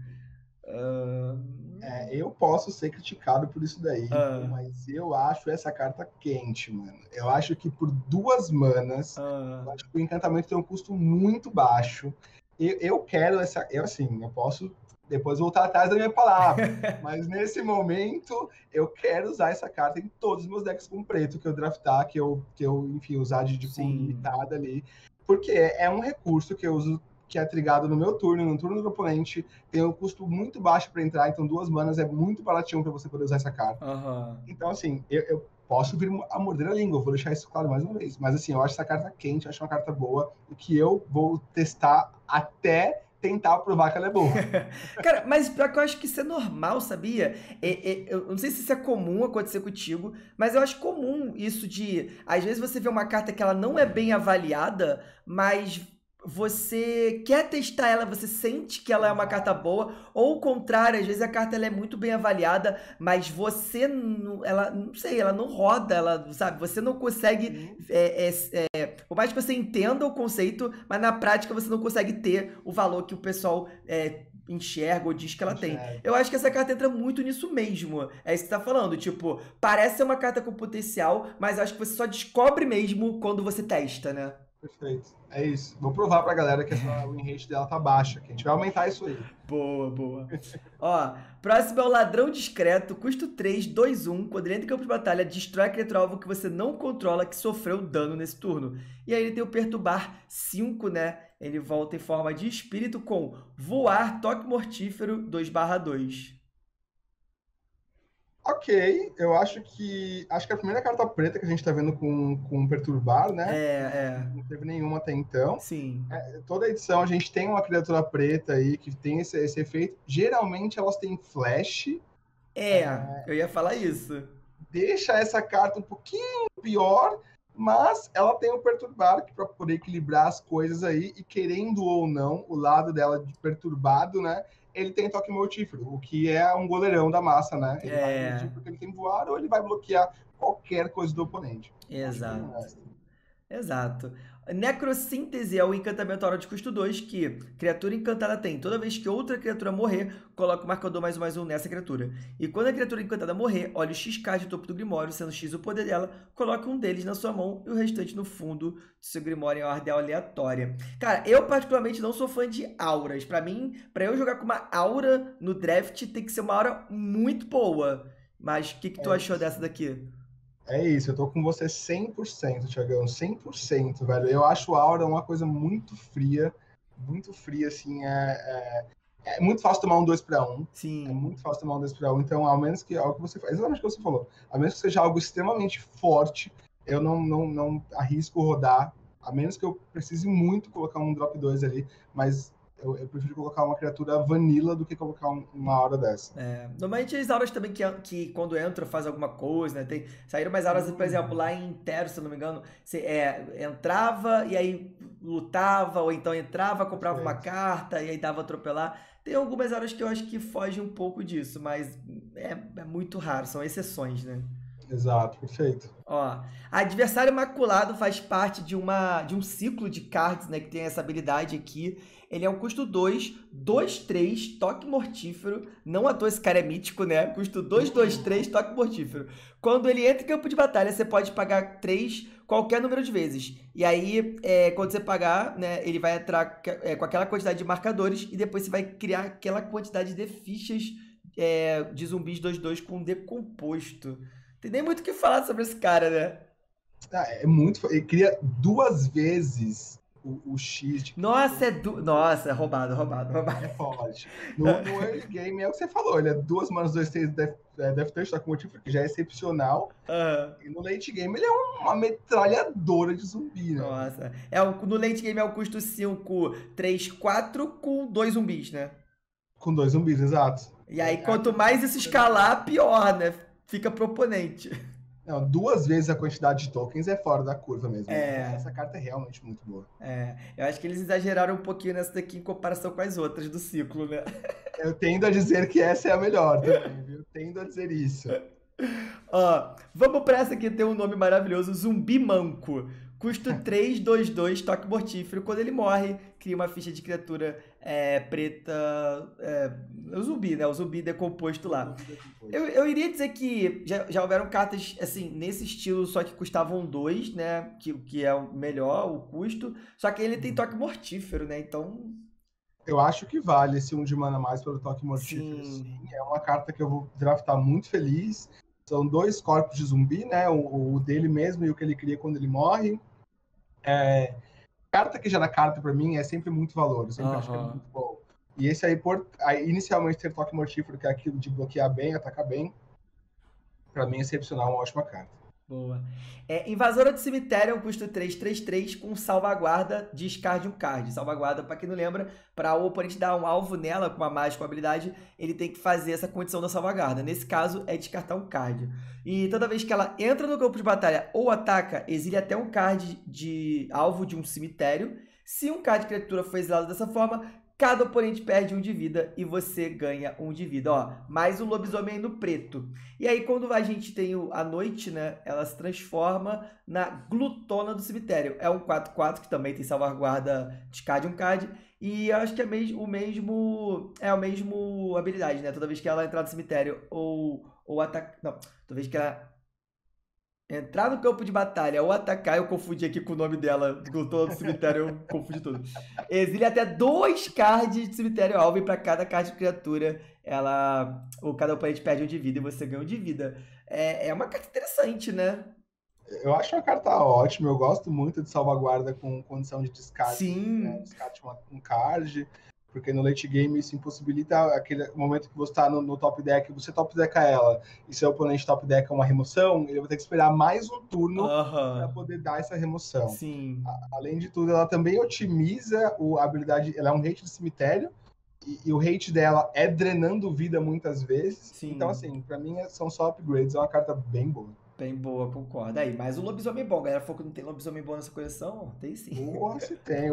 Eu posso ser criticado por isso daí, mas eu acho essa carta quente, mano. Eu acho que por 2 manas, eu acho que o encantamento tem um custo muito baixo. Eu quero essa... Eu posso... depois voltar atrás da minha palavra, mas nesse momento eu quero usar essa carta em todos os meus decks com preto que eu draftar, que eu usar de cor limitada ali, porque é um recurso que eu uso, que é trigado no meu turno, no turno do oponente, tem um custo muito baixo para entrar, então 2 manas é muito baratinho para você poder usar essa carta. Então assim, eu posso vir a morder a língua, eu vou deixar isso claro mais uma vez, mas assim, eu acho essa carta quente, eu acho uma carta boa, e que eu vou testar até tentar provar que ela é boa. Cara, mas pior que eu acho que isso é normal, sabia? Eu não sei se isso é comum acontecer contigo, mas eu acho comum isso de... Às vezes você vê uma carta que ela não é bem avaliada, mas você quer testar ela, você sente que ela é uma carta boa, ou o contrário, às vezes a carta ela é muito bem avaliada, mas você... ela não roda, ela, sabe? Você não consegue... por mais que você entenda o conceito, mas na prática você não consegue ter o valor que o pessoal enxerga ou diz que ela tem. Eu acho que essa carta entra muito nisso mesmo. É isso que você tá falando, tipo, parece ser uma carta com potencial, mas acho que você só descobre mesmo quando você testa, né? Perfeito. É isso. Vou provar pra galera que essa win rate dela tá baixa, que a gente vai aumentar isso aí. Boa, boa. Ó, próximo é o Ladrão Discreto, custo 3, 2/1, quando ele entra em campo de batalha, destrói a criatura alvo que você não controla que sofreu dano nesse turno. E aí ele tem o Perturbar 5, né? Ele volta em forma de espírito com Voar, Toque Mortífero 2/2. Ok, eu acho que... Acho que a primeira carta preta que a gente tá vendo com Perturbar, né? Não teve nenhuma até então. Sim. Toda edição a gente tem uma criatura preta aí que tem esse efeito. Geralmente elas têm flash. Eu ia falar isso. Deixa essa carta um pouquinho pior, mas ela tem o Perturbar para poder equilibrar as coisas aí. E querendo ou não, o lado dela de perturbado, né? Ele tem toque mortífero, o que é um goleirão da massa, né? Ele vai mortífero porque ele tem voar ou ele vai bloquear qualquer coisa do oponente. Exato. Exato. Necrossíntese é o encantamento aura de custo 2 que criatura encantada tem. Toda vez que outra criatura morrer, coloca o marcador +1/+1 nessa criatura. E quando a criatura encantada morrer, olha o XK de topo do Grimório, sendo X o poder dela, coloca um deles na sua mão e o restante no fundo do seu Grimório em ordem aleatória. Cara, eu particularmente não sou fã de auras. Pra mim, pra eu jogar com uma aura no draft, tem que ser uma aura muito boa. Mas o que tu achou dessa daqui? É isso, eu tô com você 100%, Thiagão, 100%, velho. Eu acho a aura uma coisa muito fria, assim, é muito fácil tomar um 2/1. Sim. É muito fácil tomar um 2/1, então, ao menos que algo que você faz, exatamente o que você falou, a menos que seja algo extremamente forte, eu não arrisco rodar, a menos que eu precise muito colocar um drop 2 ali, mas... Eu prefiro colocar uma criatura vanilla do que colocar uma aura dessa. Normalmente as auras também que quando entra faz alguma coisa, né? Saíram umas auras, por exemplo, lá em Terra, se eu não me engano, você entrava e aí lutava, ou então entrava, comprava uma carta e aí dava atropelar. Tem algumas auras que eu acho que fogem um pouco disso, mas é muito raro, são exceções, né? Exato, perfeito. Ó, Adversário Maculado faz parte de um ciclo de cards, né, que tem essa habilidade aqui. Ele é um custo 2, 2/3, toque mortífero. Não à toa esse cara é mítico, né? Custo 2, 2/3, toque mortífero. Quando ele entra em campo de batalha, você pode pagar 3 qualquer número de vezes. E aí, quando você pagar, né, ele vai entrar com aquela quantidade de marcadores e depois você vai criar aquela quantidade de fichas de zumbis 2/2 com decomposto. Tem nem muito o que falar sobre esse cara, né? É muito... Ele cria 2 vezes o X. De... Nossa, Nossa, roubado. É forte. No early game é o que você falou. Ele é 2 manas, 2/3, deve ter com motivo que já é excepcional. E no late game ele é uma metralhadora de zumbi, né? Nossa. No late game é o custo 5, 3, 4 com 2 zumbis, né? Com 2 zumbis, exato. E aí quanto mais isso escalar, pior, né? Fica proponente. Não, duas vezes a quantidade de tokens é fora da curva mesmo. É. Essa carta é realmente muito boa. É, eu acho que eles exageraram um pouquinho nessa daqui em comparação com as outras do ciclo, né? Eu tendo a dizer que essa é a melhor também, viu? Tendo a dizer isso. Ó, vamos pra essa que tem um nome maravilhoso, Zumbi Manco. Custo 3, 2, 2, toque mortífero. Quando ele morre, cria uma ficha de criatura preta... o zumbi, né? O zumbi decomposto lá. Eu iria dizer que já houveram cartas, assim, nesse estilo, só que custavam 2, né? Que é o melhor, o custo. Só que ele tem toque mortífero, né? Então... Eu acho que vale esse 1 de mana a mais pelo toque mortífero. Sim. É uma carta que eu vou draftar muito feliz. São 2 corpos de zumbi, né? O dele mesmo e o que ele cria quando ele morre. Carta que gera carta pra mim é sempre muito valor. Eu sempre acho que é muito bom. E esse aí, inicialmente, ter toque mortífero, que é aquilo de bloquear bem, atacar bem. Pra mim, é excepcional, uma ótima carta. Boa. Invasora de Cemitério, custo 3/3/3 com salvaguarda, descarte um card. Salvaguarda, pra quem não lembra, pra o oponente dar um alvo nela com uma mágica, com uma habilidade, ele tem que fazer essa condição da salvaguarda. Nesse caso, é descartar um card. E toda vez que ela entra no campo de batalha ou ataca, exilia até um card de alvo de um cemitério. Se um card de criatura foi exilado dessa forma, cada oponente perde 1 de vida e você ganha 1 de vida. Ó, mais o lobisomem aí no preto. E aí, quando a gente tem a noite, né? Ela se transforma na glutona do cemitério. É um 4/4 que também tem salvaguarda de card, um card. E eu acho que é a mesma habilidade, né? Toda vez que ela entrar no cemitério ou atacar... Não, toda vez que ela... entrar no campo de batalha ou atacar, eu confundi aqui com o nome dela, glutona do cemitério, eu confundi tudo. Exilia até 2 cards de cemitério alvo e pra cada card de criatura, cada oponente perde 1 de vida e você ganha 1 de vida. É uma carta interessante, né? Eu acho uma carta ótima, eu gosto muito de salvaguarda com condição de descarte. Sim. Né? Descarte um card, porque no late game isso impossibilita aquele momento que você está no top deck, você top decka ela, e seu oponente top decka uma remoção, ele vai ter que esperar mais um turno para poder dar essa remoção. Sim. Além de tudo, ela também otimiza a habilidade, ela é um hate do cemitério, e o hate dela é drenando vida muitas vezes. Sim. Então assim, para mim são só upgrades, é uma carta bem boa. Bem boa, concordo. Aí, mas o lobisomem bom, galera falou que não tem lobisomem bom nessa coleção? Tem sim. Se tem.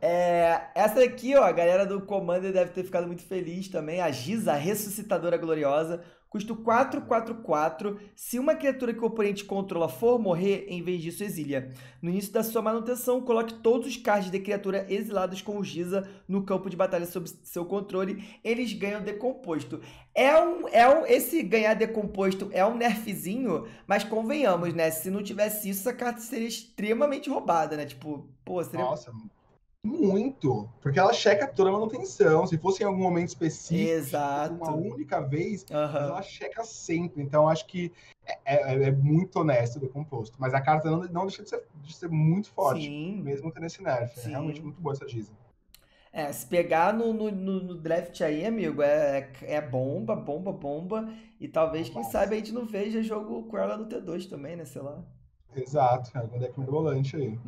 Essa daqui, ó, a galera do Commander deve ter ficado muito feliz também. A Giza, Ressuscitadora Gloriosa. Custo 4/4/4. Se uma criatura que o oponente controla for morrer, em vez disso exilia. No início da sua manutenção, coloque todos os cards de criatura exilados com o Giza no campo de batalha sob seu controle. Eles ganham decomposto. Esse ganhar decomposto é um nerfzinho, mas convenhamos, né? Se não tivesse isso, essa carta seria extremamente roubada, né? Tipo, pô, seria... Nossa, muito. Porque ela checa toda a manutenção. Se fosse em algum momento específico, exato, uma única vez, mas ela checa sempre. Então, acho que é muito honesto o decomposto. Mas a carta não deixa de ser muito forte, sim, mesmo tendo esse nerf. Sim. É realmente muito boa essa Giza. Se pegar no draft aí, amigo, é bomba, bomba, bomba. E talvez, quem sabe, a gente não veja jogo com ela no T2 também, né? Sei lá. Exato, é um deck meio volante aí.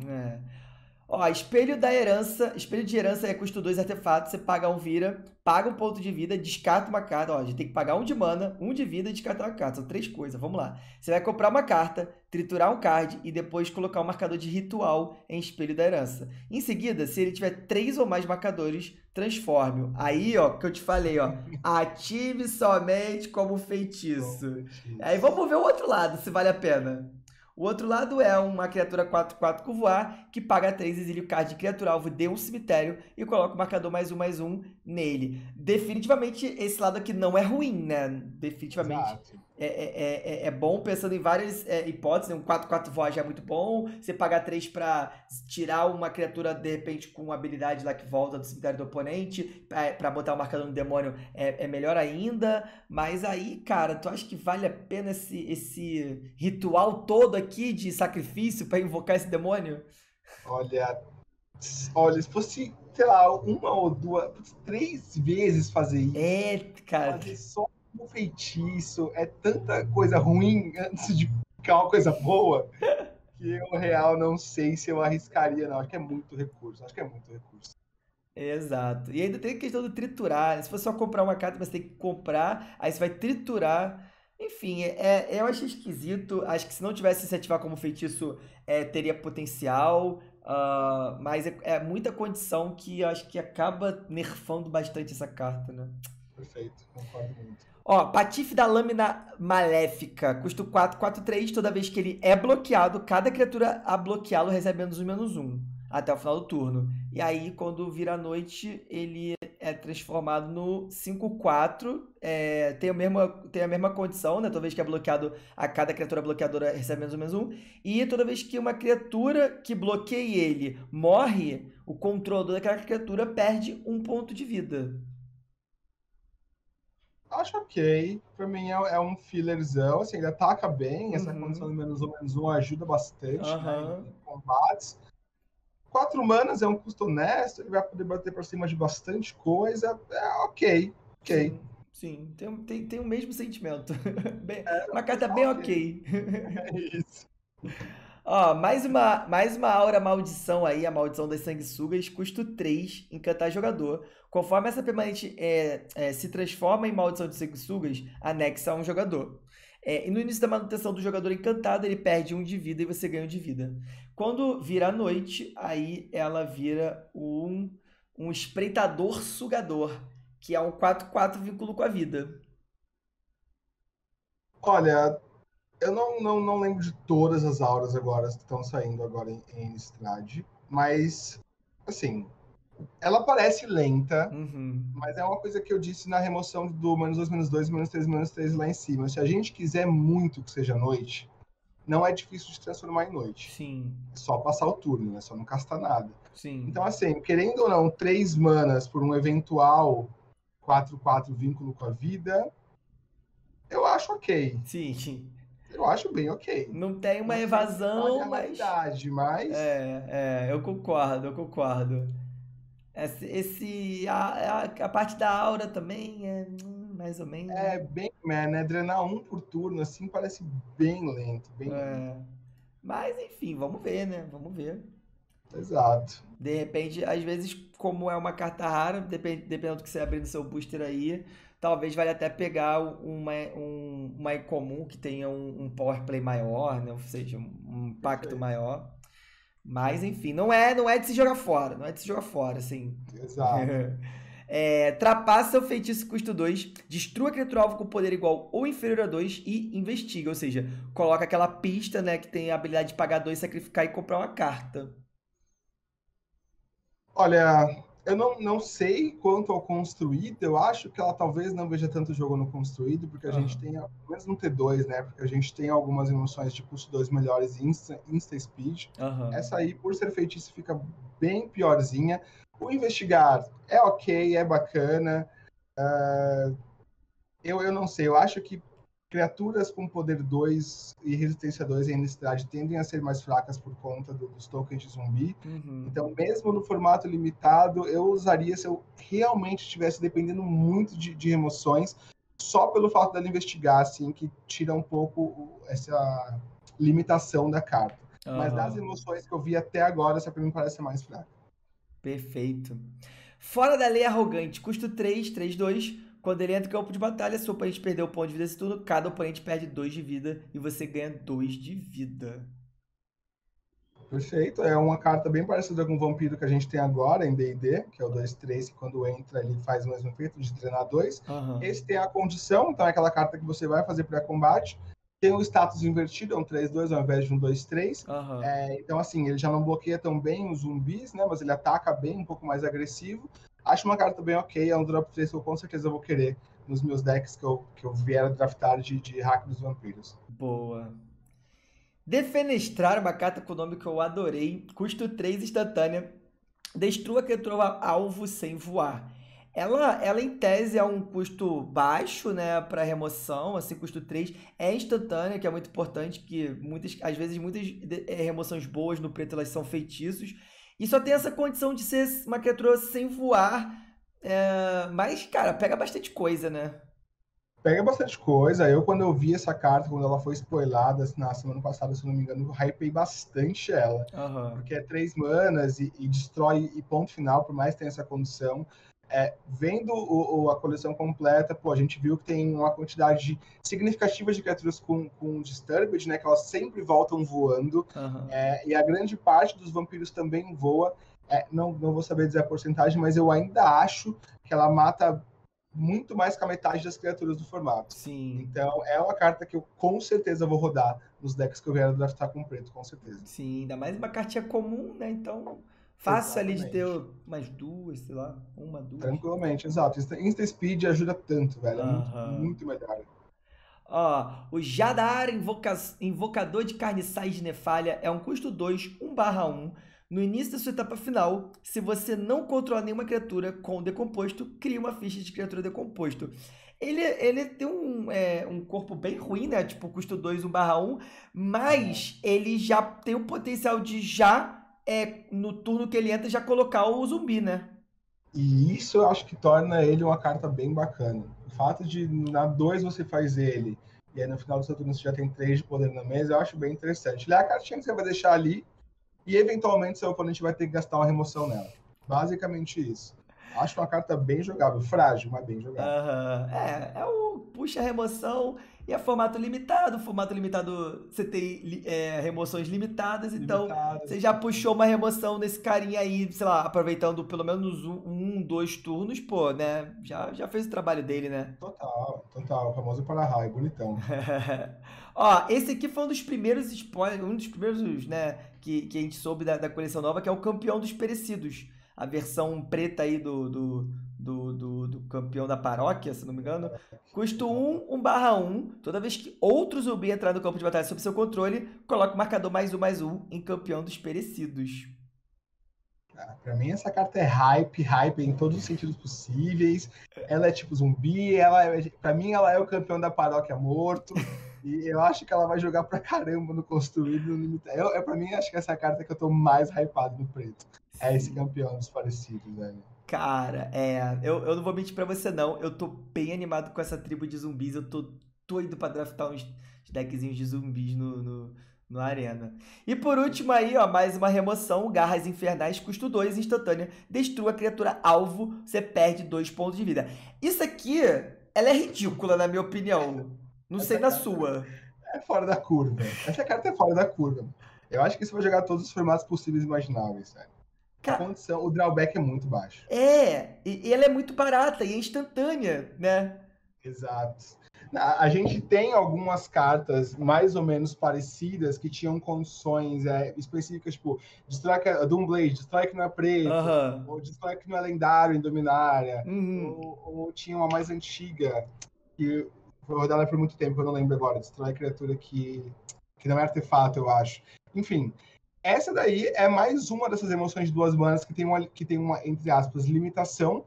Ó, Espelho da Herança. Espelho de Herança é custo 2 artefatos. Você paga 1 vira, paga 1 ponto de vida, descarta uma carta. Ó, a gente tem que pagar 1 de mana, 1 de vida e descartar uma carta. São 3 coisas, vamos lá. Você vai comprar uma carta, triturar um card e depois colocar um marcador de ritual em Espelho da Herança. Em seguida, se ele tiver 3 ou mais marcadores, transforme-o. Aí, ó, que eu te falei, ó, ative somente como feitiço. Aí vamos ver o outro lado, se vale a pena. O outro lado é uma criatura 4/4 com voar, que paga 3, exilia o card de criatura alvo de um cemitério e coloca o marcador +1/+1 nele. Definitivamente, esse lado aqui não é ruim, né? Definitivamente. É bom, pensando em várias hipóteses, né? Um 4/4 voar já é muito bom, você pagar 3 pra tirar uma criatura, de repente, com uma habilidade lá que volta do cemitério do oponente, pra botar o marcador no demônio é melhor ainda. Mas aí, cara, tu acha que vale a pena esse ritual todo aqui de sacrifício pra invocar esse demônio? Olha, se fosse, sei lá, 1 ou 2, 3 vezes fazer isso. Cara. Fazer só um feitiço, é tanta coisa ruim antes de ficar uma coisa boa, que eu real não sei se eu arriscaria, não. Acho que é muito recurso. Exato. E ainda tem a questão do triturar. Se você só comprar uma carta, você tem que comprar, aí você vai triturar. Enfim, eu achei esquisito. Acho que se não tivesse incentivar como feitiço, teria potencial. Mas é muita condição que eu acho que acaba nerfando bastante essa carta, né? Perfeito, concordo muito. Ó, Patife da Lâmina Maléfica. Custo 4, 4, 3. Toda vez que ele é bloqueado, cada criatura a bloqueá-lo recebe -1/-1 até o final do turno. E aí, quando vira a noite, ele é transformado no 5/4. Tem a mesma condição, né? Toda vez que é bloqueado, a cada criatura bloqueadora recebe -1/-1. E toda vez que uma criatura que bloqueia ele morre, o controlador daquela criatura perde 1 ponto de vida. Acho ok. Pra mim é um fillerzão, assim, ele ataca bem. Essa condição de -1/-1 ajuda bastante em combates. 4 manas é um custo honesto, ele vai poder bater pra cima de bastante coisa. É ok, ok. Sim, tem o mesmo sentimento. Uma carta bem ok. É isso. Ó, mais uma aura maldição aí, a maldição das sanguessugas, custo 3, encantar jogador. Conforme essa permanente se transforma em maldição de sanguessugas, anexa a um jogador. E no início da manutenção do jogador encantado, ele perde 1 de vida e você ganha 1 de vida. Quando vira a noite, aí ela vira um espreitador sugador, que é um 4/4 vínculo com a vida. Olha, eu não lembro de todas as auras agora que estão saindo agora em Innistrad, mas, assim, ela parece lenta, mas é uma coisa que eu disse na remoção do -2/-2, -3/-3 lá em cima. Se a gente quiser muito que seja noite, não é difícil de transformar em noite. Sim. É só passar o turno, né? Só não castar nada. Sim. Então, assim, querendo ou não, 3 manas por um eventual 4/4 vínculo com a vida, eu acho ok. Sim. Eu acho bem ok. Não tem uma evasão, mas... eu concordo, A parte da aura também é mais ou menos. É bem, né? Drenar 1 por turno, assim, parece bem lento. Bem lento. Mas, enfim, vamos ver, né? Vamos ver. Exato. De repente, às vezes, como é uma carta rara, dependendo do que você abrir no seu booster aí, talvez valha até pegar uma incomum que tenha um power play maior, né? Ou seja, um impacto maior. Mas, enfim, não é de se jogar fora. Não é de se jogar fora, assim. Exato. Trapaça o feitiço custo 2, destrua a criatura alvo com poder igual ou inferior a 2 e investiga. Ou seja, coloca aquela pista, né, que tem a habilidade de pagar 2, sacrificar e comprar uma carta. Olha, eu não sei quanto ao construído. Eu acho que ela talvez não veja tanto jogo no construído, porque a gente tem, pelo menos no T2, né? Porque a gente tem algumas emoções de custo 2 melhores e insta-speed. Essa aí, por ser feitiço, fica bem piorzinha. O investigar é ok, é bacana. Eu não sei, eu acho que criaturas com poder 2 e resistência 2 em Innistrad tendem a ser mais fracas por conta dos tokens de zumbi. Então, mesmo no formato limitado, eu usaria se eu realmente estivesse dependendo muito de remoções, só pelo fato dela investigar, assim, que tira um pouco essa limitação da carta. Mas das emoções que eu vi até agora, essa pra mim parece mais fraca. Perfeito. Fora da lei arrogante, custo 3, 3, 2... Quando ele entra em campo de batalha, seu oponente perdeu 1 ponto de vida esse turno, cada oponente perde 2 de vida e você ganha 2 de vida. Perfeito. É uma carta bem parecida com o vampiro que a gente tem agora em D&D, que é o 2/3, que quando entra ele faz o mesmo efeito de drenar 2. Esse tem a condição, então é aquela carta que você vai fazer pré-combate. Tem o status invertido, é um 3/2 ao invés de um 2/3. Então, assim, ele já não bloqueia tão bem os zumbis, né? Mas ele ataca bem, um pouco mais agressivo. Acho uma carta bem ok, é um drop 3 que eu com certeza vou querer nos meus decks que eu vier a draftar de hack dos vampiros. Boa. Defenestrar, uma carta com nome que eu adorei. Custo 3, instantânea. Destrua a criatura alvo sem voar. Ela em tese é um custo baixo, né, para remoção, assim, custo 3. É instantânea, que é muito importante, que às vezes muitas remoções boas no preto, elas são feitiços. E só tem essa condição de ser uma criatura sem voar. Mas, cara, pega bastante coisa, né? Pega bastante coisa. Eu, quando eu vi essa carta, quando ela foi spoilada na semana passada, se não me engano, eu hypei bastante ela. Porque é 3 manas e destrói e ponto final, por mais que tenha essa condição. vendo a coleção completa, pô, a gente viu que tem uma quantidade significativa de criaturas com Disturbed, né? Que elas sempre voltam voando. Uhum. E a grande parte dos vampiros também voa. Não vou saber dizer a porcentagem, mas eu ainda acho que ela mata muito mais que a metade das criaturas do formato. Sim. Então é uma carta que eu com certeza vou rodar nos decks que eu vier draftar com preto, com certeza. Sim, ainda mais uma cartinha comum, né? Então fácil ali de ter mais duas, sei lá, uma, duas. Tranquilamente, exato. Insta Speed ajuda tanto, velho. É muito, muito melhor. Ó, o Jadar, Invocador de Carniçais de Nefalha, é um custo 2, 1/1. No início da sua etapa final, se você não controla nenhuma criatura com decomposto, cria uma ficha de criatura decomposto. Ele tem um corpo bem ruim, né? Tipo, custo 2, 1/1, mas ele já tem o potencial de no turno que ele entra, já colocar o zumbi, né? E isso eu acho que torna ele uma carta bem bacana. O fato de na 2 você faz ele, e aí no final do seu turno você já tem 3 de poder na mesa, eu acho bem interessante. Ele é a cartinha que você vai deixar ali, e eventualmente seu oponente vai ter que gastar uma remoção nela. Basicamente isso. Acho uma carta bem jogável, frágil, mas bem jogável. Uhum. É o puxa remoção, e é formato limitado. Formato limitado, você tem remoções limitadas, então você já puxou uma remoção nesse carinha aí, sei lá, aproveitando pelo menos 1, 2 turnos, pô, né? Já fez o trabalho dele, né? Total, o famoso para-raio, bonitão. Ó, esse aqui foi um dos primeiros spoilers, né, que a gente soube da coleção nova, que é o Campeão dos Perecidos. A versão preta aí do Campeão da Paróquia, se não me engano. Custo 1, 1/1. Toda vez que outro zumbi entrar no campo de batalha sob seu controle, coloca o marcador +1/1 em Campeão dos Perecidos. Pra mim essa carta é hype em todos os sentidos possíveis. Ela é tipo zumbi, pra mim ela é o Campeão da Paróquia morto. E eu acho que ela vai jogar pra caramba no construído, no limitado. Pra mim, acho que essa é a carta que eu tô mais hypado no preto. Sim. É esse Campeão dos Parecidos, velho. Cara, eu não vou mentir pra você, não. Eu tô bem animado com essa tribo de zumbis. Eu tô doido pra draftar uns deckzinhos de zumbis no Arena. E por último aí, ó, mais uma remoção. Garras Infernais, custo 2, instantânea. Destrua a criatura alvo, você perde 2 pontos de vida. Isso aqui, ela é ridícula, na minha opinião. Não sei da sua. É fora da curva. Essa carta é fora da curva. Eu acho que isso vai jogar todos os formatos possíveis e imagináveis, sério. A condição, o drawback é muito baixo. E ela é muito barata e é instantânea, né? Exato. A gente tem algumas cartas mais ou menos parecidas que tinham condições específicas, tipo, Doomblade, destaque não é preto, ou destaque não é lendário em Dominária, ou tinha uma mais antiga, que vou rodar ela por muito tempo, eu não lembro agora. Destrói criatura que não é artefato, eu acho. Enfim, essa daí é mais uma dessas emoções de 2 manas que tem uma, entre aspas, limitação.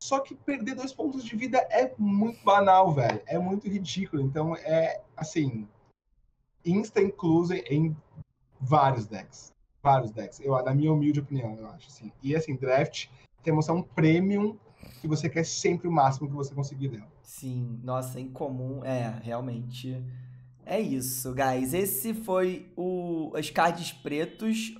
Só que perder 2 pontos de vida é muito banal, velho. É muito ridículo. Então é, assim, insta inclusa em vários decks. Vários decks. Na minha humilde opinião, eu acho. Assim. E, assim, draft tem emoção premium que você quer sempre o máximo que você conseguir dela. Sim, nossa, em comum, realmente. É isso, guys. Esse foi os cards pretos.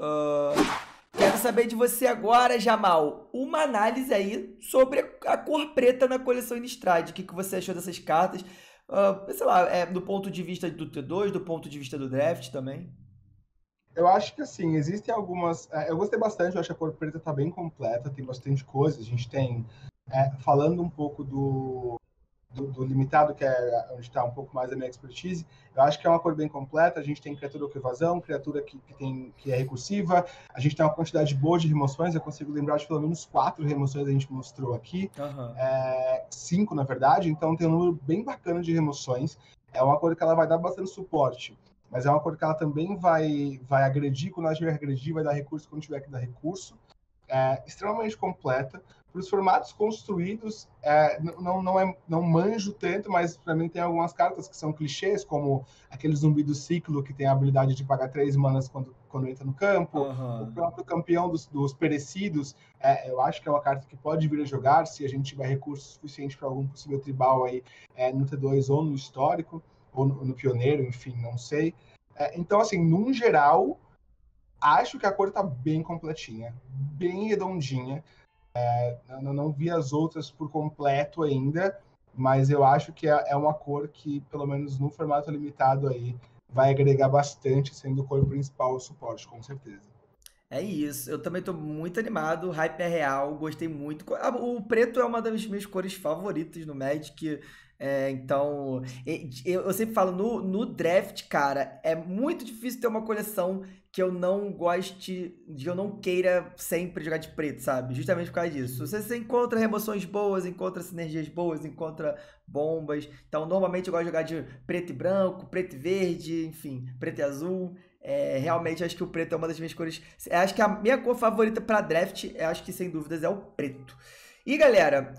Quero saber de você agora, Jamal, uma análise aí sobre a cor preta na coleção Innistrad. O que você achou dessas cartas? Sei lá, do ponto de vista do T2, do ponto de vista do draft também? Eu acho que, assim, existem algumas... Eu gostei bastante, eu acho que a cor preta tá bem completa, tem bastante coisa. A gente tem... falando um pouco do limitado, que é onde está um pouco mais a minha expertise, eu acho que é uma cor bem completa. A gente tem criatura com evasão, criatura que é recursiva, a gente tem uma quantidade boa de remoções. Eu consigo lembrar de pelo menos 4 remoções que a gente mostrou aqui, 5 na verdade, então tem um número bem bacana de remoções. É uma cor que ela vai dar bastante suporte, mas é uma cor que ela também vai agredir quando ela tiver que agredir, vai dar recurso quando tiver que dar recurso. É extremamente completa. Para os formatos construídos, não manjo tanto, mas para mim tem algumas cartas que são clichês, como aquele zumbi do ciclo, que tem a habilidade de pagar 3 manas quando entra no campo. O próprio Campeão dos Perecidos, eu acho que é uma carta que pode vir a jogar se a gente tiver recurso suficiente para algum possível tribal aí, no T2 ou no histórico, ou no pioneiro, enfim, não sei. Então, assim, num geral, acho que a cor tá bem completinha, bem redondinha. Não vi as outras por completo ainda, mas eu acho que é uma cor que, pelo menos no formato limitado aí, vai agregar bastante, sendo a cor principal o suporte, com certeza. É isso, eu também tô muito animado, o hype é real, gostei muito. O preto é uma das minhas cores favoritas no Magic, então... Eu sempre falo, no draft, cara, é muito difícil ter uma coleção que eu não goste, que eu não queira sempre jogar de preto, sabe? Justamente por causa disso. Você encontra remoções boas, encontra sinergias boas, encontra bombas. Então, normalmente eu gosto de jogar de preto e branco, preto e verde, enfim, preto e azul... realmente acho que o preto é uma das minhas cores, acho que a minha cor favorita para draft, acho que sem dúvidas é o preto. E galera,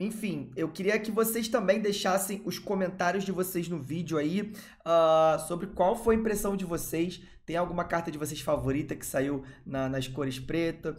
enfim, eu queria que vocês também deixassem os comentários de vocês no vídeo aí, sobre qual foi a impressão de vocês. Tem alguma carta de vocês favorita que saiu nas cores preta?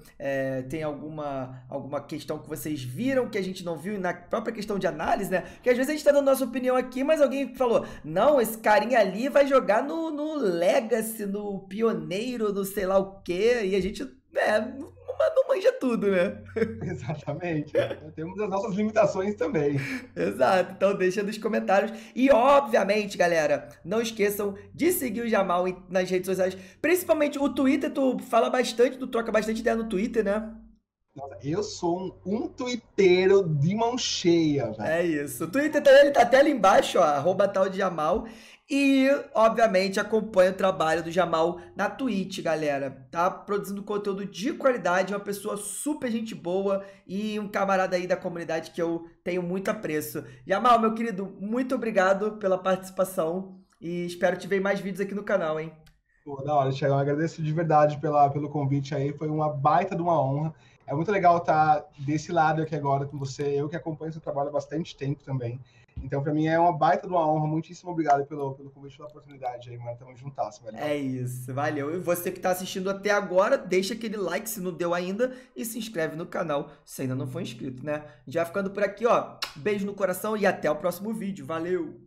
Tem alguma questão que vocês viram que a gente não viu? E na própria questão de análise, né? Porque às vezes a gente tá dando nossa opinião aqui, mas alguém falou, não, esse carinha ali vai jogar no Legacy, no Pioneiro, no sei lá o quê. E a gente não manja tudo, né? Exatamente. Temos as nossas limitações também. Exato. Então deixa nos comentários. E, obviamente, galera, não esqueçam de seguir o Jamal nas redes sociais. Principalmente o Twitter, tu fala bastante, tu troca bastante ideia no Twitter, né? Nossa, eu sou um twitteiro de mão cheia, velho. É isso. O Twitter também, ele tá até ali embaixo, ó, @taldejamal. E, obviamente, acompanha o trabalho do Jamal na Twitch, galera. Tá produzindo conteúdo de qualidade, uma pessoa super gente boa e um camarada aí da comunidade que eu tenho muito apreço. Jamal, meu querido, muito obrigado pela participação e espero te ver em mais vídeos aqui no canal, hein? Pô, da hora, Thiagão. Agradeço de verdade pelo convite aí, foi uma baita de uma honra. É muito legal estar desse lado aqui agora com você, eu que acompanho seu trabalho há bastante tempo também. Então, pra mim, é uma baita de uma honra. Muitíssimo obrigado pelo convite, pela oportunidade aí, mano. Tamo juntasso, velho. É isso, valeu. E você que tá assistindo até agora, deixa aquele like se não deu ainda e se inscreve no canal se ainda não for inscrito, né? Já ficando por aqui, ó. Beijo no coração e até o próximo vídeo. Valeu!